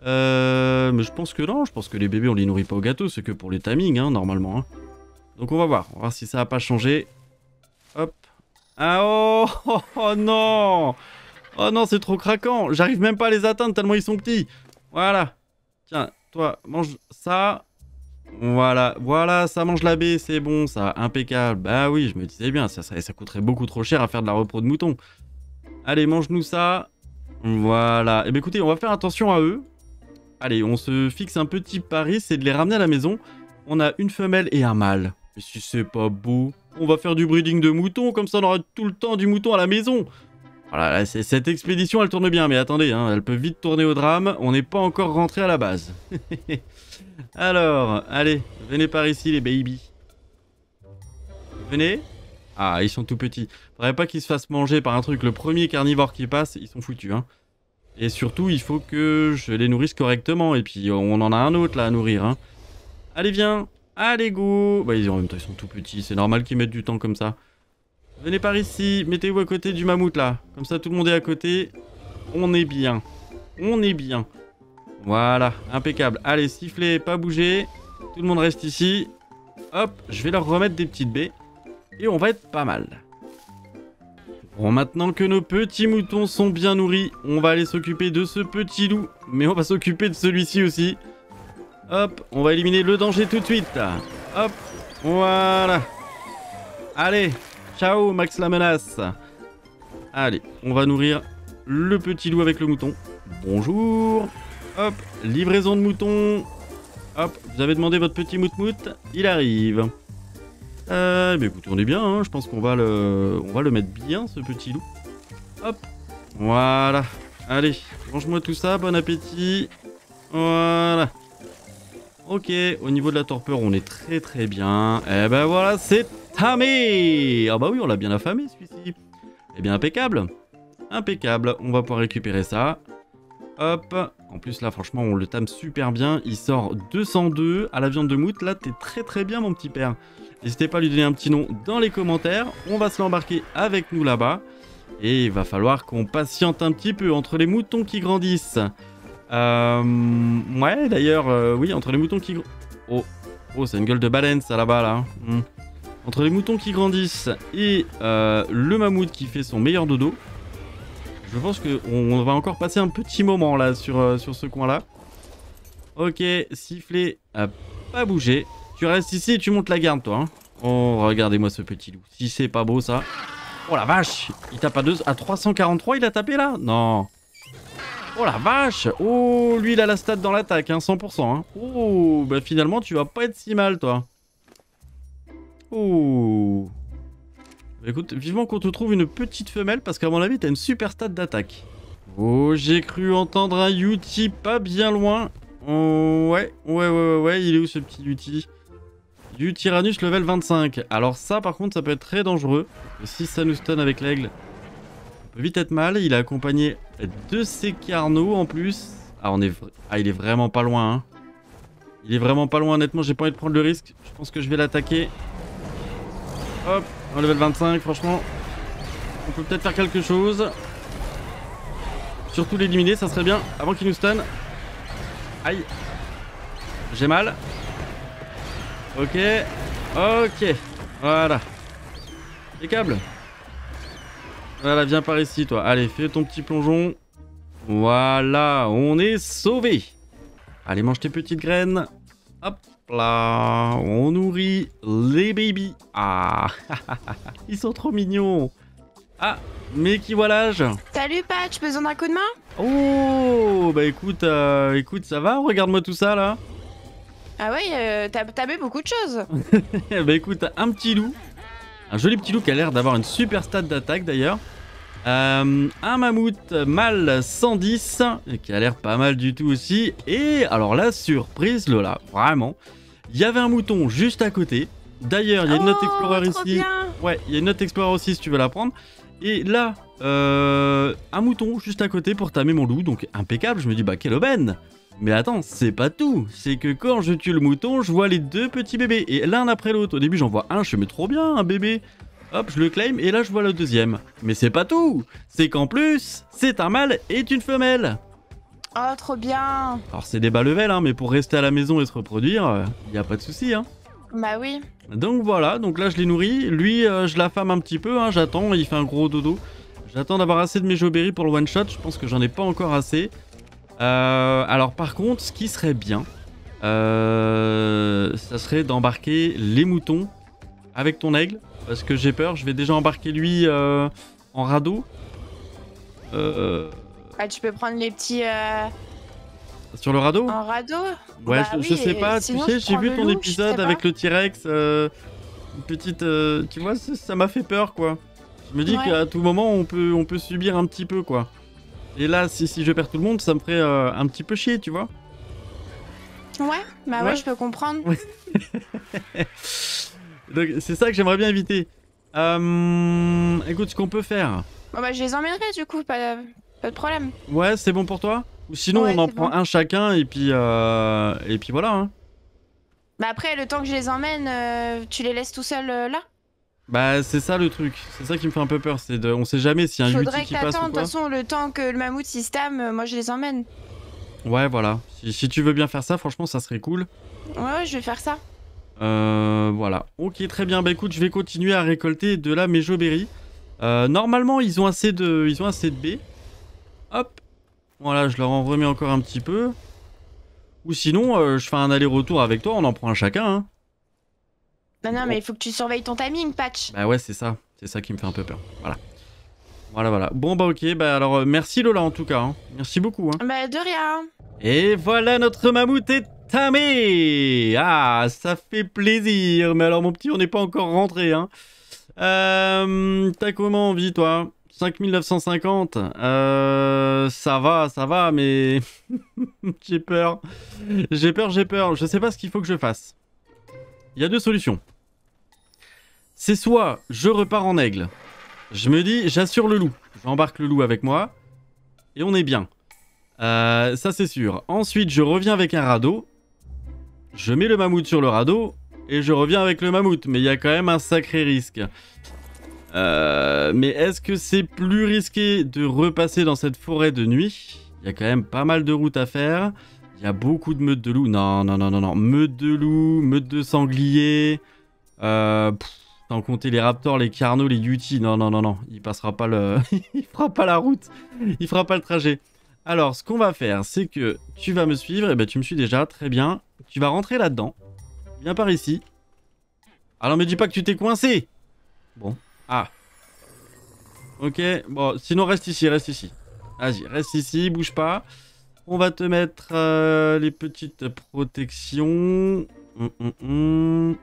Euh, mais je pense que non, je pense que les bébés, on les nourrit pas au gâteau, c'est que pour les timings, hein, normalement. Hein. Donc on va voir, on va voir si ça a pas changé. Hop. Ah oh, oh, oh non. Oh non, c'est trop craquant. J'arrive même pas à les atteindre tellement ils sont petits. Voilà. Tiens, toi, mange ça. Voilà, voilà, ça mange la baie, c'est bon, ça, impeccable. Bah oui, je me disais bien, ça, ça, ça coûterait beaucoup trop cher à faire de la repro de mouton. Allez, mange-nous ça. Voilà. Eh bien écoutez, on va faire attention à eux. Allez, on se fixe un petit pari, c'est de les ramener à la maison. On a une femelle et un mâle. Mais si c'est pas beau, on va faire du breeding de moutons, comme ça on aura tout le temps du mouton à la maison. Voilà, cette expédition, elle tourne bien, mais attendez, hein, elle peut vite tourner au drame. On n'est pas encore rentré à la base. Alors, allez, venez par ici, les babies. Venez. Ah, ils sont tout petits. Faudrait pas qu'ils se fassent manger par un truc. Le premier carnivore qui passe, ils sont foutus. Hein. Et surtout, il faut que je les nourrisse correctement. Et puis, on en a un autre, là, à nourrir. Hein. Allez, viens. Allez, go. Bah, ils, en même temps, ils sont tout petits. C'est normal qu'ils mettent du temps comme ça. Venez par ici, mettez-vous à côté du mammouth là. Comme ça tout le monde est à côté. On est bien. On est bien. Voilà, impeccable. Allez, sifflez, pas bouger. Tout le monde reste ici. Hop, je vais leur remettre des petites baies. Et on va être pas mal. Bon, maintenant que nos petits moutons sont bien nourris, on va aller s'occuper de ce petit loup. Mais on va s'occuper de celui-ci aussi. Hop, on va éliminer le danger tout de suite. Hop, voilà. Allez. Ciao Max la menace. Allez, on va nourrir le petit loup avec le mouton. Bonjour. Hop, livraison de moutons. Hop, vous avez demandé votre petit mout-mout. Il arrive. Euh, mais écoutez, on est bien, hein. Je pense qu'on va le... On va le mettre bien, ce petit loup. Hop, voilà. Allez, mange-moi tout ça, bon appétit. Voilà. Ok, au niveau de la torpeur, on est très très bien. Et ben voilà, c'est... Affamé. Ah bah oui, on l'a bien affamé celui-ci. Eh bien impeccable. Impeccable, on va pouvoir récupérer ça. Hop. En plus, là, franchement, on le tape super bien. Il sort deux cent deux à la viande de mout. Là, t'es très très bien, mon petit père. N'hésitez pas à lui donner un petit nom dans les commentaires. On va se l'embarquer avec nous là-bas. Et il va falloir qu'on patiente un petit peu entre les moutons qui grandissent. Euh... Ouais, d'ailleurs, euh, oui, entre les moutons qui... Oh, oh c'est une gueule de baleine, ça, là-bas, là. Mmh. Entre les moutons qui grandissent et euh, le mammouth qui fait son meilleur dodo, je pense qu'on va encore passer un petit moment, là, sur, euh, sur ce coin-là. Ok, sifflet, à pas bouger. Tu restes ici et tu montes la garde, toi. Hein. Oh, regardez-moi ce petit loup. Si c'est pas beau, ça... Oh la vache, il tape à, deux, à trois cent quarante-trois, il a tapé là? Non. Oh la vache. Oh, lui il a la stat dans l'attaque, hein, cent pour cent. Hein. Oh, bah finalement tu vas pas être si mal toi. Oh. Bah, écoute, vivement qu'on te trouve une petite femelle parce qu'à mon avis t'as une super stat d'attaque. Oh, j'ai cru entendre un Yuti pas bien loin. Oh, ouais, ouais, ouais, ouais, ouais, il est où ce petit Yuti? Du Tyrannus level vingt-cinq. Alors ça par contre ça peut être très dangereux. Si ça nous stun avec l'aigle, on peut vite être mal. Il est accompagné de ses carnaux en plus. Ah, on est... ah il est vraiment pas loin. Hein. Il est vraiment pas loin honnêtement. J'ai pas envie de prendre le risque. Je pense que je vais l'attaquer. Hop. Un level vingt-cinq franchement. On peut peut-être faire quelque chose. Surtout l'éliminer ça serait bien. Avant qu'il nous stun. Aïe. J'ai mal. Ok, ok, voilà. Les câbles. Voilà, viens par ici, toi. Allez, fais ton petit plongeon. Voilà, on est sauvé. Allez, mange tes petites graines. Hop là, on nourrit les babies. Ah, ils sont trop mignons. Ah, Mickey Voilage. Salut, Patch, besoin d'un coup de main? Oh, bah écoute, euh, écoute, ça va? Regarde-moi tout ça, là. Ah ouais, euh, t'as tapé beaucoup de choses. Bah écoute, un petit loup. Un joli petit loup qui a l'air d'avoir une super stat d'attaque d'ailleurs. euh, Un mammouth mâle cent dix qui a l'air pas mal du tout aussi. Et alors la surprise Lola, vraiment. Il y avait un mouton juste à côté. D'ailleurs il y a une note explorer ici. Ouais, il y a une note explorer aussi si tu veux la prendre. Et là, euh, un mouton juste à côté pour tamer mon loup. Donc impeccable, je me dis bah quelle aubaine. Mais attends, c'est pas tout. C'est que quand je tue le mouton, je vois les deux petits bébés. Et l'un après l'autre. Au début, j'en vois un, je mets trop bien, un bébé. Hop, je le claim et là, je vois le deuxième. Mais c'est pas tout. C'est qu'en plus, c'est un mâle et une femelle. Oh, trop bien. Alors, c'est des bas level, hein, mais pour rester à la maison et se reproduire, euh, y a pas de souci, hein. Bah oui. Donc voilà, donc là, je les nourris. Lui, euh, je l'affame un petit peu, hein, j'attends. Il fait un gros dodo. J'attends d'avoir assez de mes joberries pour le one-shot. Je pense que j'en ai pas encore assez. Euh, alors par contre, ce qui serait bien, euh, ça serait d'embarquer les moutons avec ton aigle, parce que j'ai peur, je vais déjà embarquer lui euh, en radeau. Euh... Ah, tu peux prendre les petits... Euh... Sur le radeau? En radeau? Ouais, bah, je, oui, je sais pas, tu sais, j'ai vu ton loup, épisode avec le T-Rex, euh, une petite... Euh, tu vois, ça m'a fait peur, quoi. Je me dis ouais. Qu'à tout moment, on peut, on peut subir un petit peu, quoi. Et là, si, si je perds tout le monde, ça me ferait euh, un petit peu chier, tu vois. Ouais, bah ouais, ouais je peux comprendre. Donc, c'est ça que j'aimerais bien éviter. Euh, écoute, ce qu'on peut faire... Bon bah, je les emmènerai, du coup, pas, pas de problème. Ouais, c'est bon pour toi? Ou sinon, ouais, on en prend bon. Un chacun, et puis, euh, et puis voilà. Hein. Bah après, le temps que je les emmène, euh, tu les laisses tout seuls, euh, là? Bah c'est ça le truc, c'est ça qui me fait un peu peur, c'est de... on sait jamais s'il y a un Yuti qui passe ou quoi. Faudrait que t'attends, de toute façon le temps que le mammouth s'y stame, moi je les emmène. Ouais voilà, si, si tu veux bien faire ça, franchement ça serait cool. Ouais, je vais faire ça. Euh voilà, ok très bien, bah écoute je vais continuer à récolter de là mes joberries. Euh, normalement ils ont assez de ils ont assez de baies. Hop, voilà je leur en remets encore un petit peu. Ou sinon euh, je fais un aller-retour avec toi, on en prend un chacun hein. Non, non, mais il faut que tu surveilles ton timing, Patch. Bah ouais, c'est ça. C'est ça qui me fait un peu peur. Voilà. Voilà, voilà. Bon, bah ok. Bah alors, euh, merci Lola, en tout cas. Hein. Merci beaucoup. Hein. Bah de rien. Et voilà, notre mammouth est tamé. Ah, ça fait plaisir. Mais alors, mon petit, on n'est pas encore rentré. Hein. Euh, T'as comment envie, toi? cinq mille neuf cent cinquante. Euh, ça va, ça va, mais... j'ai peur. J'ai peur, j'ai peur. Je sais pas ce qu'il faut que je fasse. Il y a deux solutions. C'est soit je repars en aigle. Je me dis, j'assure le loup. J'embarque le loup avec moi. Et on est bien. Euh, ça c'est sûr. Ensuite je reviens avec un radeau. Je mets le mammouth sur le radeau. Et je reviens avec le mammouth. Mais il y a quand même un sacré risque. Euh, mais est-ce que c'est plus risqué de repasser dans cette forêt de nuit? Il y a quand même pas mal de routes à faire. Il y a beaucoup de meutes de loups. Non, non, non, non, non. Meutes de loups, meutes de sangliers. Euh, pff, sans compter les raptors, les carnos, les yutis. Non, non, non, non. Il passera pas le... il fera pas la route. Il fera pas le trajet. Alors, ce qu'on va faire, c'est que tu vas me suivre. Et ben, tu me suis déjà. Très bien. Tu vas rentrer là-dedans. Viens par ici. Alors, me dis pas que tu t'es coincé. Bon. Ah. Ok. Bon, sinon, reste ici, reste ici. Vas-y, reste ici, bouge pas. On va te mettre euh, les petites protections. Hum, hum, hum.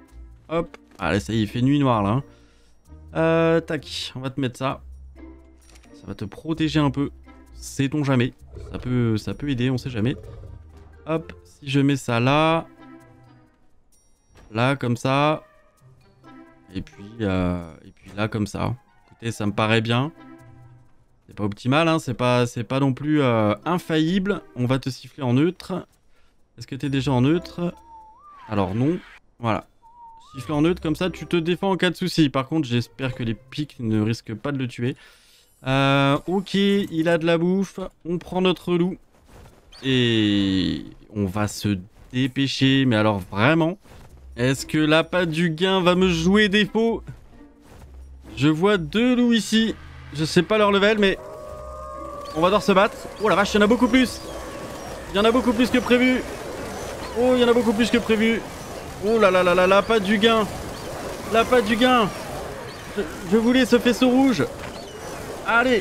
Hop. Ah là, ça y est, il fait nuit noire là. Euh, tac, on va te mettre ça. Ça va te protéger un peu. Sait-on jamais. Ça peut, ça peut aider, on sait jamais. Hop, si je mets ça là. Là, comme ça. Et puis, euh, et puis là, comme ça. Écoutez, ça me paraît bien. C'est pas optimal, hein, c'est pas, c'est pas non plus euh, infaillible. On va te siffler en neutre. Est-ce que t'es déjà en neutre? Alors non, voilà. Siffler en neutre, comme ça tu te défends en cas de souci. Par contre, j'espère que les pics ne risquent pas de le tuer. Euh, ok, il a de la bouffe. On prend notre loup. Et on va se dépêcher. Mais alors vraiment, est-ce que l'appât du gain va me jouer défaut? Je vois deux loups ici. Je sais pas leur level, mais on va devoir se battre. Oh la vache, il y en a beaucoup plus. Il y en a beaucoup plus que prévu. Oh, il y en a beaucoup plus que prévu. Oh là là là là, la patte du gain. La patte du gain. Je, je voulais ce faisceau rouge. Allez.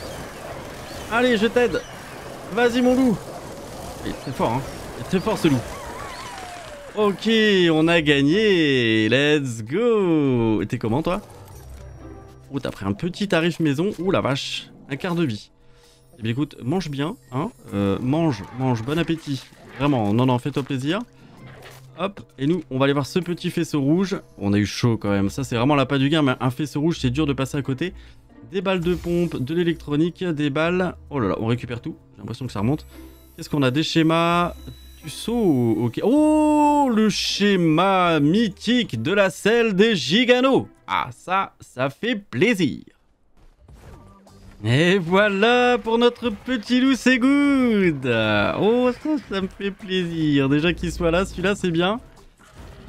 Allez, je t'aide. Vas-y, mon loup. Il est très fort, hein. Il est très fort, ce loup. Ok, on a gagné. Let's go. Et t'es comment, toi? Oh, t'as pris un petit tarif maison. Ouh la vache, un quart de vie. Eh bien écoute, mange bien, hein. Euh, mange, mange, bon appétit. Vraiment, non, non, fais-toi plaisir. Hop, et nous, on va aller voir ce petit faisceau rouge. On a eu chaud quand même. Ça, c'est vraiment la pas du gain, mais un faisceau rouge, c'est dur de passer à côté. Des balles de pompe, de l'électronique, des balles... Oh là là, on récupère tout. J'ai l'impression que ça remonte. Qu'est-ce qu'on a? Des schémas... Du saut, ok. Oh, le schéma mythique de la selle des Giganos. Ah, ça, ça fait plaisir. Et voilà pour notre petit loup, c'est good. Oh, ça, ça me fait plaisir. Déjà qu'il soit là, celui-là, c'est bien.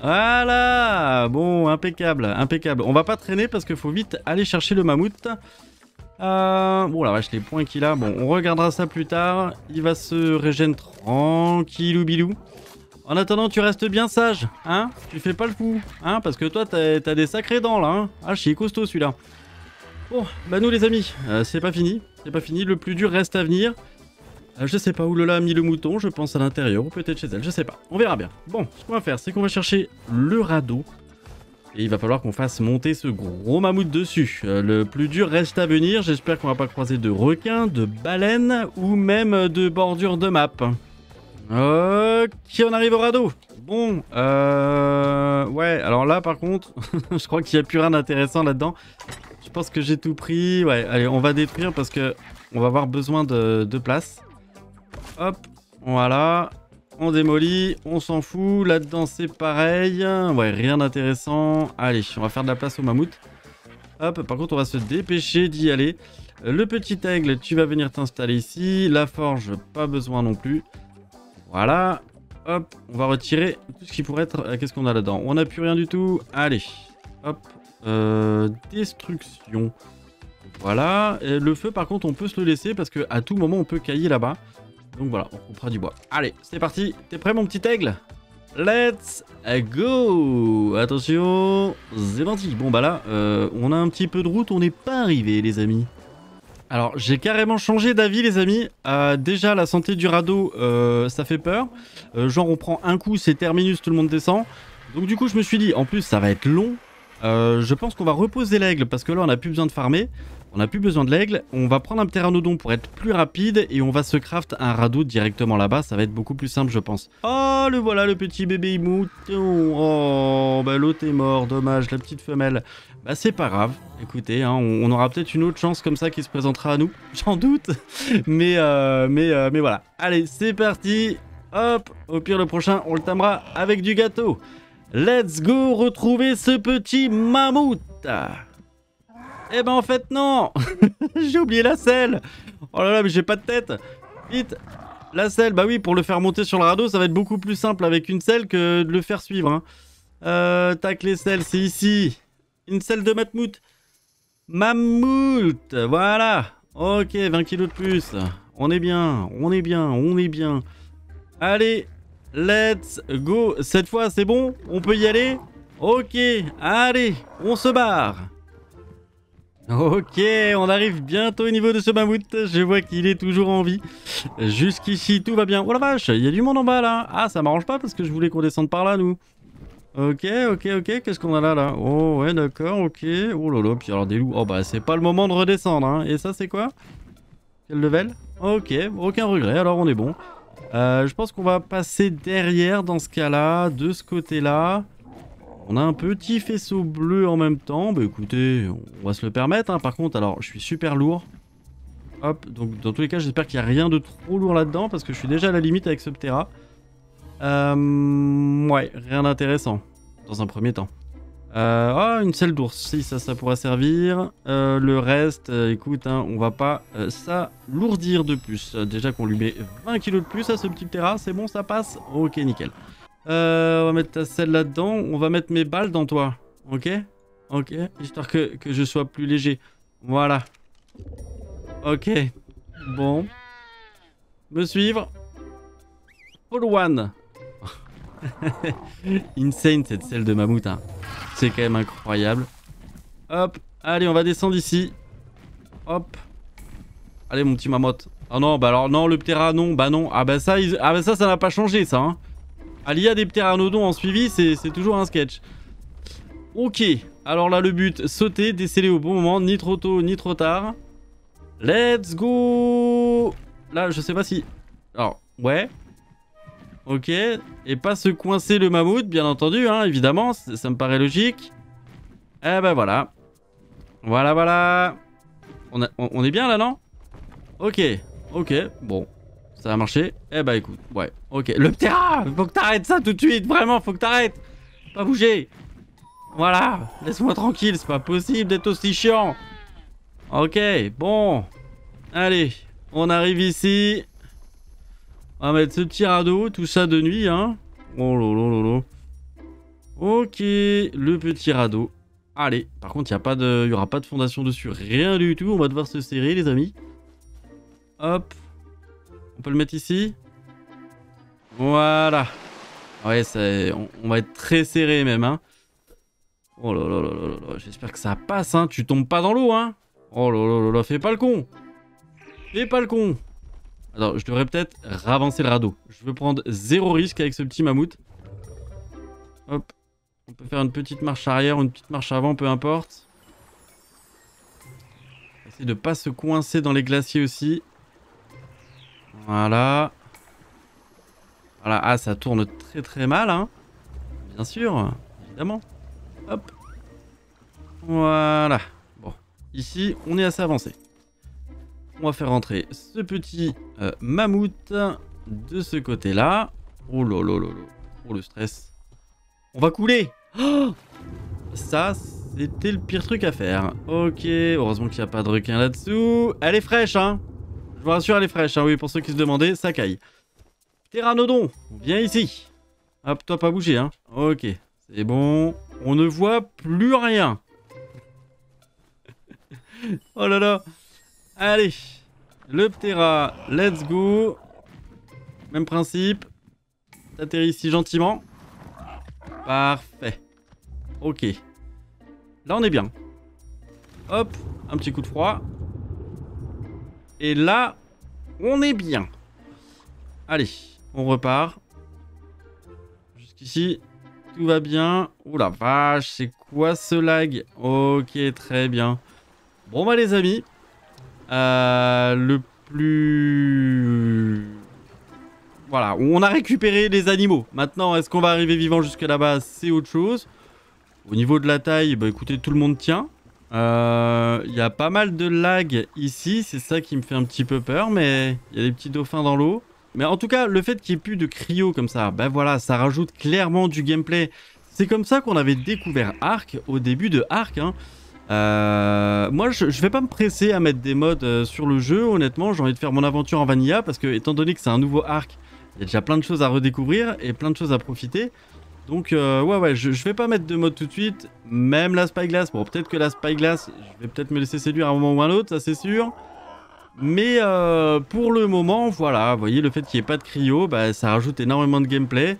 Voilà. Bon, impeccable, impeccable. On va pas traîner parce qu'il faut vite aller chercher le mammouth. Euh, bon la vache, les points qu'il a, bon on regardera ça plus tard. Il va se régénérer tranquillou bilou. En attendant tu restes bien sage, hein, tu fais pas le fou, hein, parce que toi t'as des sacrées dents là, hein. Ah je suis costaud celui-là. Bon bah nous les amis, euh, c'est pas fini, c'est pas fini, le plus dur reste à venir. Euh, je sais pas où Lola a mis le mouton, je pense à l'intérieur ou peut-être chez elle, je sais pas, on verra bien. Bon, ce qu'on va faire c'est qu'on va chercher le radeau. Et il va falloir qu'on fasse monter ce gros mammouth dessus. Euh, le plus dur reste à venir. J'espère qu'on va pas croiser de requins, de baleines ou même de bordures de map. Ok, on arrive au radeau. Bon, euh... ouais, alors là par contre, je crois qu'il n'y a plus rien d'intéressant là-dedans. Je pense que j'ai tout pris. Ouais, allez, on va détruire parce que on va avoir besoin de, de place. Hop, voilà. On démolit, on s'en fout. Là-dedans, c'est pareil. Ouais, rien d'intéressant. Allez, on va faire de la place au mammouth. Hop, par contre, on va se dépêcher d'y aller. Le petit aigle, tu vas venir t'installer ici. La forge, pas besoin non plus. Voilà. Hop, on va retirer tout ce qui pourrait être... Qu'est-ce qu'on a là-dedans? On n'a plus rien du tout. Allez. Hop. Euh, destruction. Voilà. Et le feu, par contre, on peut se le laisser parce qu'à tout moment, on peut cailler là-bas. Donc voilà, on coupera du bois. Allez, c'est parti. T'es prêt mon petit aigle? Let's go. Attention, c'est parti. Bon bah là, euh, on a un petit peu de route, on n'est pas arrivé les amis. Alors j'ai carrément changé d'avis les amis. Euh, déjà la santé du radeau, euh, ça fait peur. Euh, genre on prend un coup, c'est terminus, tout le monde descend. Donc du coup je me suis dit, en plus ça va être long. Euh, je pense qu'on va reposer l'aigle parce que là on n'a plus besoin de farmer. On n'a plus besoin de l'aigle. On va prendre un pteranodon pour être plus rapide et on va se craft un radeau directement là-bas. Ça va être beaucoup plus simple, je pense. Oh, le voilà, le petit bébé mouton. Oh, bah l'autre est mort. Dommage, la petite femelle. Bah c'est pas grave. Écoutez, hein, on, on aura peut-être une autre chance comme ça qui se présentera à nous. J'en doute. Mais, euh, mais, euh, mais voilà. Allez, c'est parti. Hop, au pire, le prochain, on le tamera avec du gâteau. Let's go retrouver ce petit mammouth. Eh ben en fait non. J'ai oublié la selle. Oh là là, mais j'ai pas de tête. Vite. La selle, bah oui, pour le faire monter sur le radeau, ça va être beaucoup plus simple avec une selle que de le faire suivre. Hein. Euh, tac, les selles, c'est ici. Une selle de mammouth. Mammouth, voilà. Ok, vingt kilos de plus. On est bien, on est bien, on est bien. Allez, let's go. Cette fois, c'est bon, on peut y aller. Ok, allez, on se barre. Ok, on arrive bientôt au niveau de ce mammouth. Je vois qu'il est toujours en vie. Jusqu'ici, tout va bien. Oh la vache, il y a du monde en bas là. Ah, ça m'arrange pas parce que je voulais qu'on descende par là, nous. Ok, ok, ok. Qu'est-ce qu'on a là, là? Oh, ouais, d'accord, ok. Oh là là, puis alors des loups. Oh bah, c'est pas le moment de redescendre. Hein. Et ça, c'est quoi? Quel level? Ok, aucun regret. Alors, on est bon. Euh, je pense qu'on va passer derrière dans ce cas-là, de ce côté-là. On a un petit faisceau bleu en même temps. Bah écoutez, on va se le permettre. Hein. Par contre, alors, je suis super lourd. Hop, donc dans tous les cas, j'espère qu'il n'y a rien de trop lourd là-dedans parce que je suis déjà à la limite avec ce Ptera. Euh, ouais, rien d'intéressant dans un premier temps. Euh, ah, une selle d'ours, si ça, ça pourra servir. Euh, le reste, euh, écoute, hein, on va pas euh, s'alourdir de plus. Euh, déjà qu'on lui met vingt kilos de plus à ce petit Ptera, c'est bon, ça passe. Ok, nickel. Euh, on va mettre ta selle là-dedans. On va mettre mes balles dans toi. Ok? Ok. Histoire que, que je sois plus léger. Voilà. Ok. Bon. Me suivre. Follow one. Insane cette selle de mammouth. Hein. C'est quand même incroyable. Hop. Allez, on va descendre ici. Hop. Allez, mon petit mammouth. Ah non, bah alors, non, le ptera, non. Bah non. Ah bah ça, ils... ah bah ça, ça n'a pas changé, ça, hein. À l'I A des pteranodons en suivi, c'est toujours un sketch. Ok, alors là le but, sauter, déceler au bon moment, ni trop tôt, ni trop tard. Let's go. Là, je sais pas si... Alors, ouais. Ok, et pas se coincer le mammouth, bien entendu, hein, évidemment, ça me paraît logique. Eh ben voilà. Voilà, voilà. On, a, on, on est bien là, non? Ok, ok, bon. Ça a marché. Eh bah écoute, ouais, ok. Le ptera, faut que t'arrêtes ça tout de suite, vraiment, faut que t'arrêtes. Pas bouger. Voilà, laisse-moi tranquille, c'est pas possible d'être aussi chiant. Ok, bon. Allez, on arrive ici. On va mettre ce petit radeau, tout ça de nuit, hein. Oh lolololo. Ok, le petit radeau. Allez, par contre, il n'y a pas de, il y aura pas de fondation dessus, rien du tout. On va devoir se serrer, les amis. Hop. On peut le mettre ici. Voilà. Ouais, ça, on, on va être très serré même. Hein. Oh là là là là là. J'espère que ça passe. Hein. Tu tombes pas dans l'eau. Hein. Oh là là là là. Fais pas le con. Fais pas le con. Alors, je devrais peut-être ravancer le radeau. Je veux prendre zéro risque avec ce petit mammouth. Hop. On peut faire une petite marche arrière ou une petite marche avant, peu importe. Essayer de pas se coincer dans les glaciers aussi. Voilà. Voilà. Ah, ça tourne très très mal, hein. Bien sûr, évidemment. Hop. Voilà. Bon. Ici, on est assez avancé. On va faire rentrer ce petit euh, mammouth de ce côté-là. Oh lolololo. Oh le stress. On va couler. Oh, ça, c'était le pire truc à faire. Ok. Heureusement qu'il n'y a pas de requin là-dessous. Elle est fraîche, hein. Je vous rassure, elle est fraîche, hein, oui, pour ceux qui se demandaient, ça caille. Pteranodon, viens ici. Hop, toi, pas bouger, hein. Ok, c'est bon. On ne voit plus rien. Oh là là. Allez, le ptera, let's go. Même principe. T'atterris ici gentiment. Parfait. Ok. Là, on est bien. Hop, un petit coup de froid. Et là, on est bien. Allez, on repart. Jusqu'ici, tout va bien. Oh la vache, c'est quoi ce lag? Ok, très bien. Bon bah les amis, euh, le plus... Voilà, on a récupéré les animaux. Maintenant, est-ce qu'on va arriver vivant jusque là-bas? C'est autre chose. Au niveau de la taille, bah écoutez, tout le monde tient. Il euh, y a pas mal de lag ici, c'est ça qui me fait un petit peu peur, mais il y a des petits dauphins dans l'eau. Mais en tout cas, le fait qu'il n'y ait plus de cryo comme ça, ben voilà, ça rajoute clairement du gameplay. C'est comme ça qu'on avait découvert Ark au début de Ark. Hein. Euh, moi, je, je vais pas me presser à mettre des mods euh, sur le jeu, honnêtement. J'ai envie de faire mon aventure en vanilla parce que, étant donné que c'est un nouveau Ark, il y a déjà plein de choses à redécouvrir et plein de choses à profiter. Donc, euh, ouais, ouais, je, je vais pas mettre de mode tout de suite. Même la Spyglass. Bon, peut-être que la Spyglass, je vais peut-être me laisser séduire à un moment ou à un autre, ça c'est sûr. Mais euh, pour le moment, voilà, vous voyez, le fait qu'il n'y ait pas de cryo, bah, ça rajoute énormément de gameplay,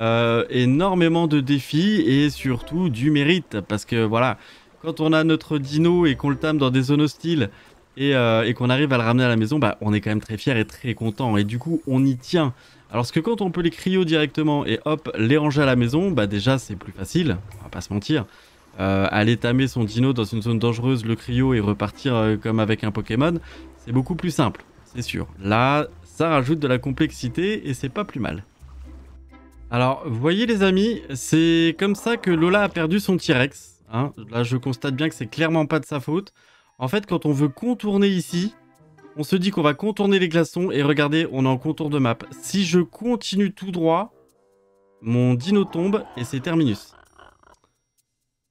euh, énormément de défis et surtout du mérite. Parce que voilà, quand on a notre dino et qu'on le tame dans des zones hostiles et, euh, et qu'on arrive à le ramener à la maison, bah, on est quand même très fier et très content. Et du coup, on y tient. Alors que quand on peut les cryo directement et hop, les ranger à la maison, bah déjà c'est plus facile, on va pas se mentir. Euh, aller tamer son dino dans une zone dangereuse, le cryo et repartir euh, comme avec un Pokémon, c'est beaucoup plus simple, c'est sûr. Là, ça rajoute de la complexité et c'est pas plus mal. Alors, vous voyez les amis, c'est comme ça que Lola a perdu son T-Rex. Hein. Là, je constate bien que c'est clairement pas de sa faute. En fait, quand on veut contourner ici, on se dit qu'on va contourner les glaçons et regardez, on est en contour de map. Si je continue tout droit, mon dino tombe et c'est terminus.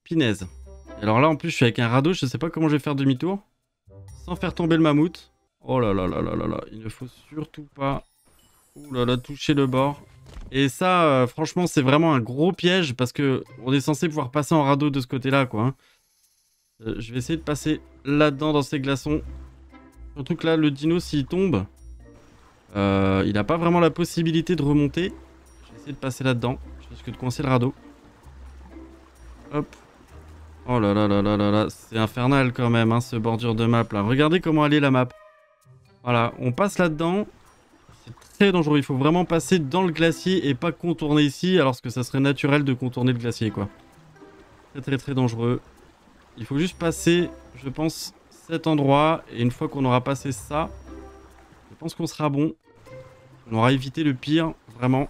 Pinaise. Et alors là, en plus, je suis avec un radeau, je sais pas comment je vais faire demi-tour. Sans faire tomber le mammouth. Oh là là là là là là, il ne faut surtout pas... Ouh là là, toucher le bord. Et ça, euh, franchement, c'est vraiment un gros piège parce que on est censé pouvoir passer en radeau de ce côté-là, quoi. Hein. Euh, je vais essayer de passer là-dedans dans ces glaçons. Surtout que là, le dino, s'il tombe, euh, il n'a pas vraiment la possibilité de remonter. Je vais essayer de passer là-dedans. Je risque de coincer le radeau. Hop. Oh là là là là là là. C'est infernal quand même, hein, ce bordure de map là. Regardez comment elle est la map. Voilà, on passe là-dedans. C'est très dangereux. Il faut vraiment passer dans le glacier et pas contourner ici, alors que ça serait naturel de contourner le glacier, quoi. Très très très dangereux. Il faut juste passer, je pense... cet endroit, et une fois qu'on aura passé ça, je pense qu'on sera bon. On aura évité le pire, vraiment.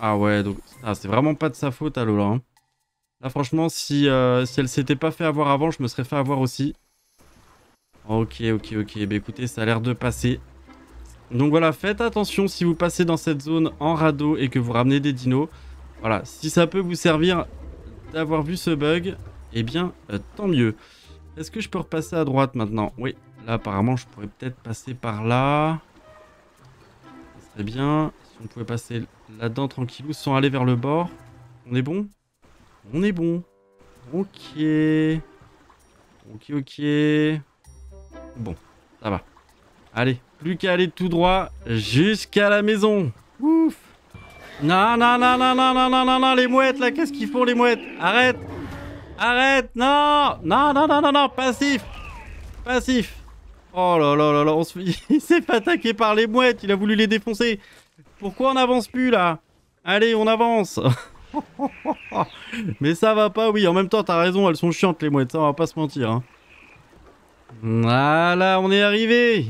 Ah ouais, donc ah, c'est vraiment pas de sa faute à Lola. Hein. Là, franchement, si, euh, si elle s'était pas fait avoir avant, je me serais fait avoir aussi. Ok, ok, ok. Bah écoutez, ça a l'air de passer. Donc voilà, faites attention si vous passez dans cette zone en radeau et que vous ramenez des dinos. Voilà, si ça peut vous servir d'avoir vu ce bug, eh bien, euh, tant mieux. Est-ce que je peux repasser à droite maintenant? Oui, là apparemment je pourrais peut-être passer par là. Ça serait bien. Si on pouvait passer là-dedans tranquillou sans aller vers le bord. On est bon? On est bon. Ok. Ok, ok. Bon, ça va. Allez, plus qu'à aller tout droit jusqu'à la maison. Ouf! Non, non, non, non, non, non, non, non, non, les mouettes là, qu'est-ce qu'ils font les mouettes? Arrête! Arrête, non, non, non, non, non, non, passif, passif. Oh là là là là, on se... il s'est fait attaquer par les mouettes, il a voulu les défoncer. Pourquoi on n'avance plus là? Allez, on avance. Mais ça va pas, oui, en même temps, t'as raison, elles sont chiantes les mouettes, ça on va pas se mentir. Hein. Voilà, on est arrivé.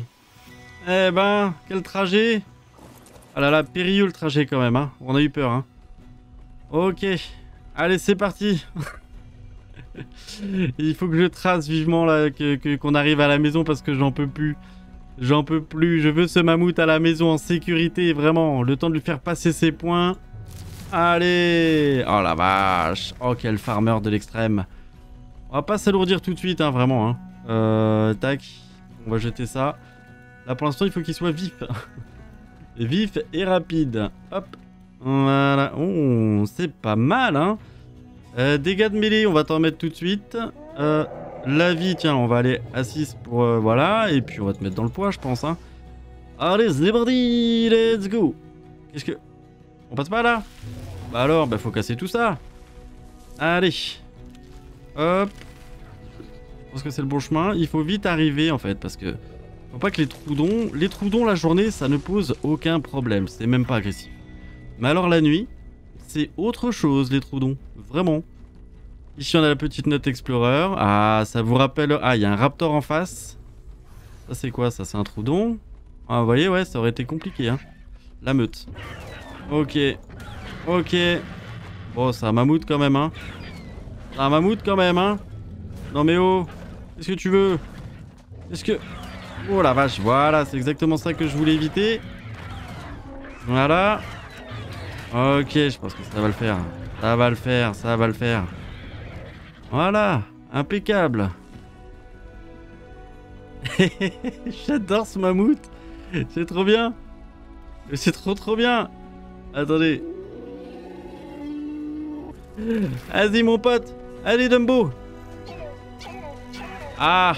Eh ben, quel trajet. Ah là là, périlleux le trajet quand même, hein. On a eu peur. Hein. Ok, allez, c'est parti. Il faut que je trace vivement là, que, que, qu'on arrive à la maison parce que j'en peux plus. J'en peux plus. Je veux ce mammouth à la maison en sécurité, vraiment. Le temps de lui faire passer ses points. Allez. Oh la vache. Oh quel farmer de l'extrême. On va pas s'alourdir tout de suite, hein, vraiment. Hein. Euh, tac. On va jeter ça. Là pour l'instant il faut qu'il soit vif. Vif et rapide. Hop. Voilà. Oh, c'est pas mal, hein. Euh, dégâts de mêlée, on va t'en mettre tout de suite. Euh, la vie, tiens, on va aller à six pour... Euh, voilà, et puis on va te mettre dans le poids, je pense. Hein. Allez, c'est parti, let's go. Qu'est-ce que... On passe pas là? Bah alors, bah faut casser tout ça. Allez. Hop. Je pense que c'est le bon chemin. Il faut vite arriver, en fait, parce que... Faut pas que les troudons... Les troudons, la journée, ça ne pose aucun problème. C'est même pas agressif. Mais alors, la nuit... C'est autre chose, les trous d'ondes. Vraiment. Ici, on a la petite note Explorer. Ah, ça vous rappelle... Ah, il y a un raptor en face. Ça, c'est quoi, ça? C'est un trou d'ondes. Ah, vous voyez, ouais, ça aurait été compliqué, hein. La meute. Ok. Ok. Bon, c'est un mammouth quand même, hein. C'est un mammouth quand même, hein. Non, mais oh. Qu'est-ce que tu veux? Qu'est-ce que... Oh la vache, voilà, c'est exactement ça que je voulais éviter. Voilà. Ok, je pense que ça va le faire. Ça va le faire, ça va le faire. Voilà, impeccable. J'adore ce mammouth. C'est trop bien. C'est trop trop bien. Attendez. Vas-y mon pote. Allez Dumbo. Ah.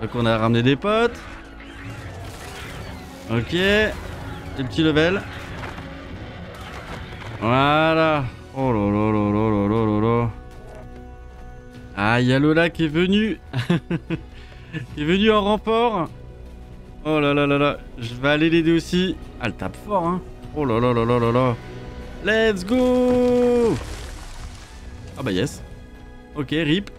Donc on a ramené des potes. Ok. Des petits levels. Voilà. Oh là là là là là là là. Ah, il y a Lola qui est venue. Qui est venue en renfort. Oh là là là là. Je vais aller l'aider aussi. Ah, elle tape fort, hein. Oh là là là là là là. Let's go. Ah bah yes. Ok, rip.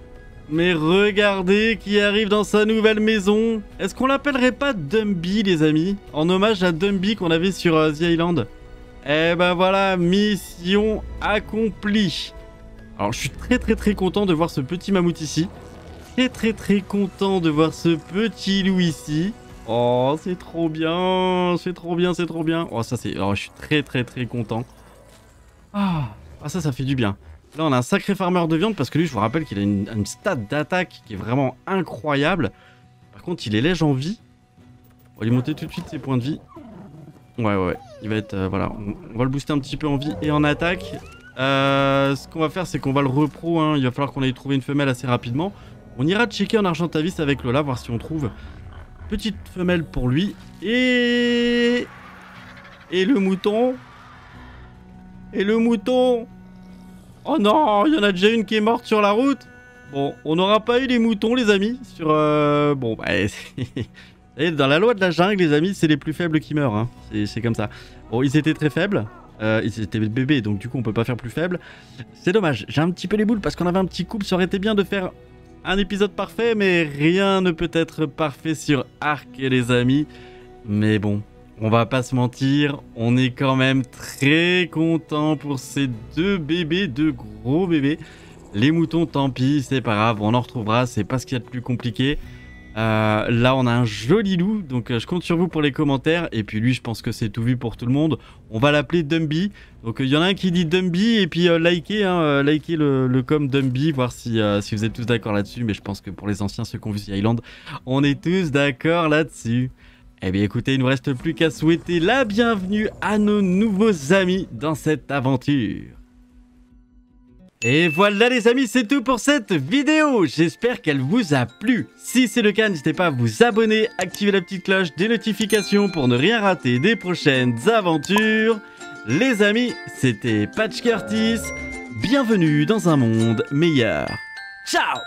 Mais regardez qui arrive dans sa nouvelle maison. Est-ce qu'on l'appellerait pas Dumby, les amis? En hommage à Dumby qu'on avait sur euh, The Island. Eh ben voilà, mission accomplie. Alors je suis très très très content de voir ce petit mammouth ici. Très très très content de voir ce petit loup ici. Oh c'est trop bien, c'est trop bien, c'est trop bien. Oh ça c'est... Alors je suis très très très content. Ah, ah ça ça fait du bien. Là on a un sacré farmer de viande parce que lui je vous rappelle qu'il a une, une stat d'attaque qui est vraiment incroyable. Par contre il est léger en vie. On va lui monter tout de suite ses points de vie. Ouais ouais ouais. Il va être... Euh, voilà, on, on va le booster un petit peu en vie et en attaque. Euh, ce qu'on va faire c'est qu'on va le repro. Hein. Il va falloir qu'on aille trouver une femelle assez rapidement. On ira checker en Argentavis avec Lola, voir si on trouve petite femelle pour lui. Et... Et le mouton. Et le mouton. Oh non, il y en a déjà une qui est morte sur la route. Bon, on n'aura pas eu les moutons, les amis. Sur... Euh... Bon, bah... Dans la loi de la jungle, les amis, c'est les plus faibles qui meurent. Hein. C'est comme ça. Bon, ils étaient très faibles. Euh, ils étaient bébés, donc du coup, on peut pas faire plus faible. C'est dommage. J'ai un petit peu les boules parce qu'on avait un petit couple. Ça aurait été bien de faire un épisode parfait, mais rien ne peut être parfait sur Ark, les amis. Mais bon... On va pas se mentir, on est quand même très content pour ces deux bébés, deux gros bébés. Les moutons, tant pis, c'est pas grave, on en retrouvera, c'est pas ce qu'il y a de plus compliqué. Euh, là, on a un joli loup, donc euh, je compte sur vous pour les commentaires. Et puis lui, je pense que c'est tout vu pour tout le monde. On va l'appeler Dumby. Donc il euh, y en a un qui dit Dumby, et puis euh, likez, hein, euh, likez le, le com Dumby, voir si, euh, si vous êtes tous d'accord là-dessus. Mais je pense que pour les anciens, ceux qui ont vu The Island, on est tous d'accord là-dessus. Eh bien écoutez, il ne nous reste plus qu'à souhaiter la bienvenue à nos nouveaux amis dans cette aventure. Et voilà les amis, c'est tout pour cette vidéo. J'espère qu'elle vous a plu. Si c'est le cas, n'hésitez pas à vous abonner, activer la petite cloche des notifications pour ne rien rater des prochaines aventures. Les amis, c'était Patch Curtis. Bienvenue dans un monde meilleur. Ciao!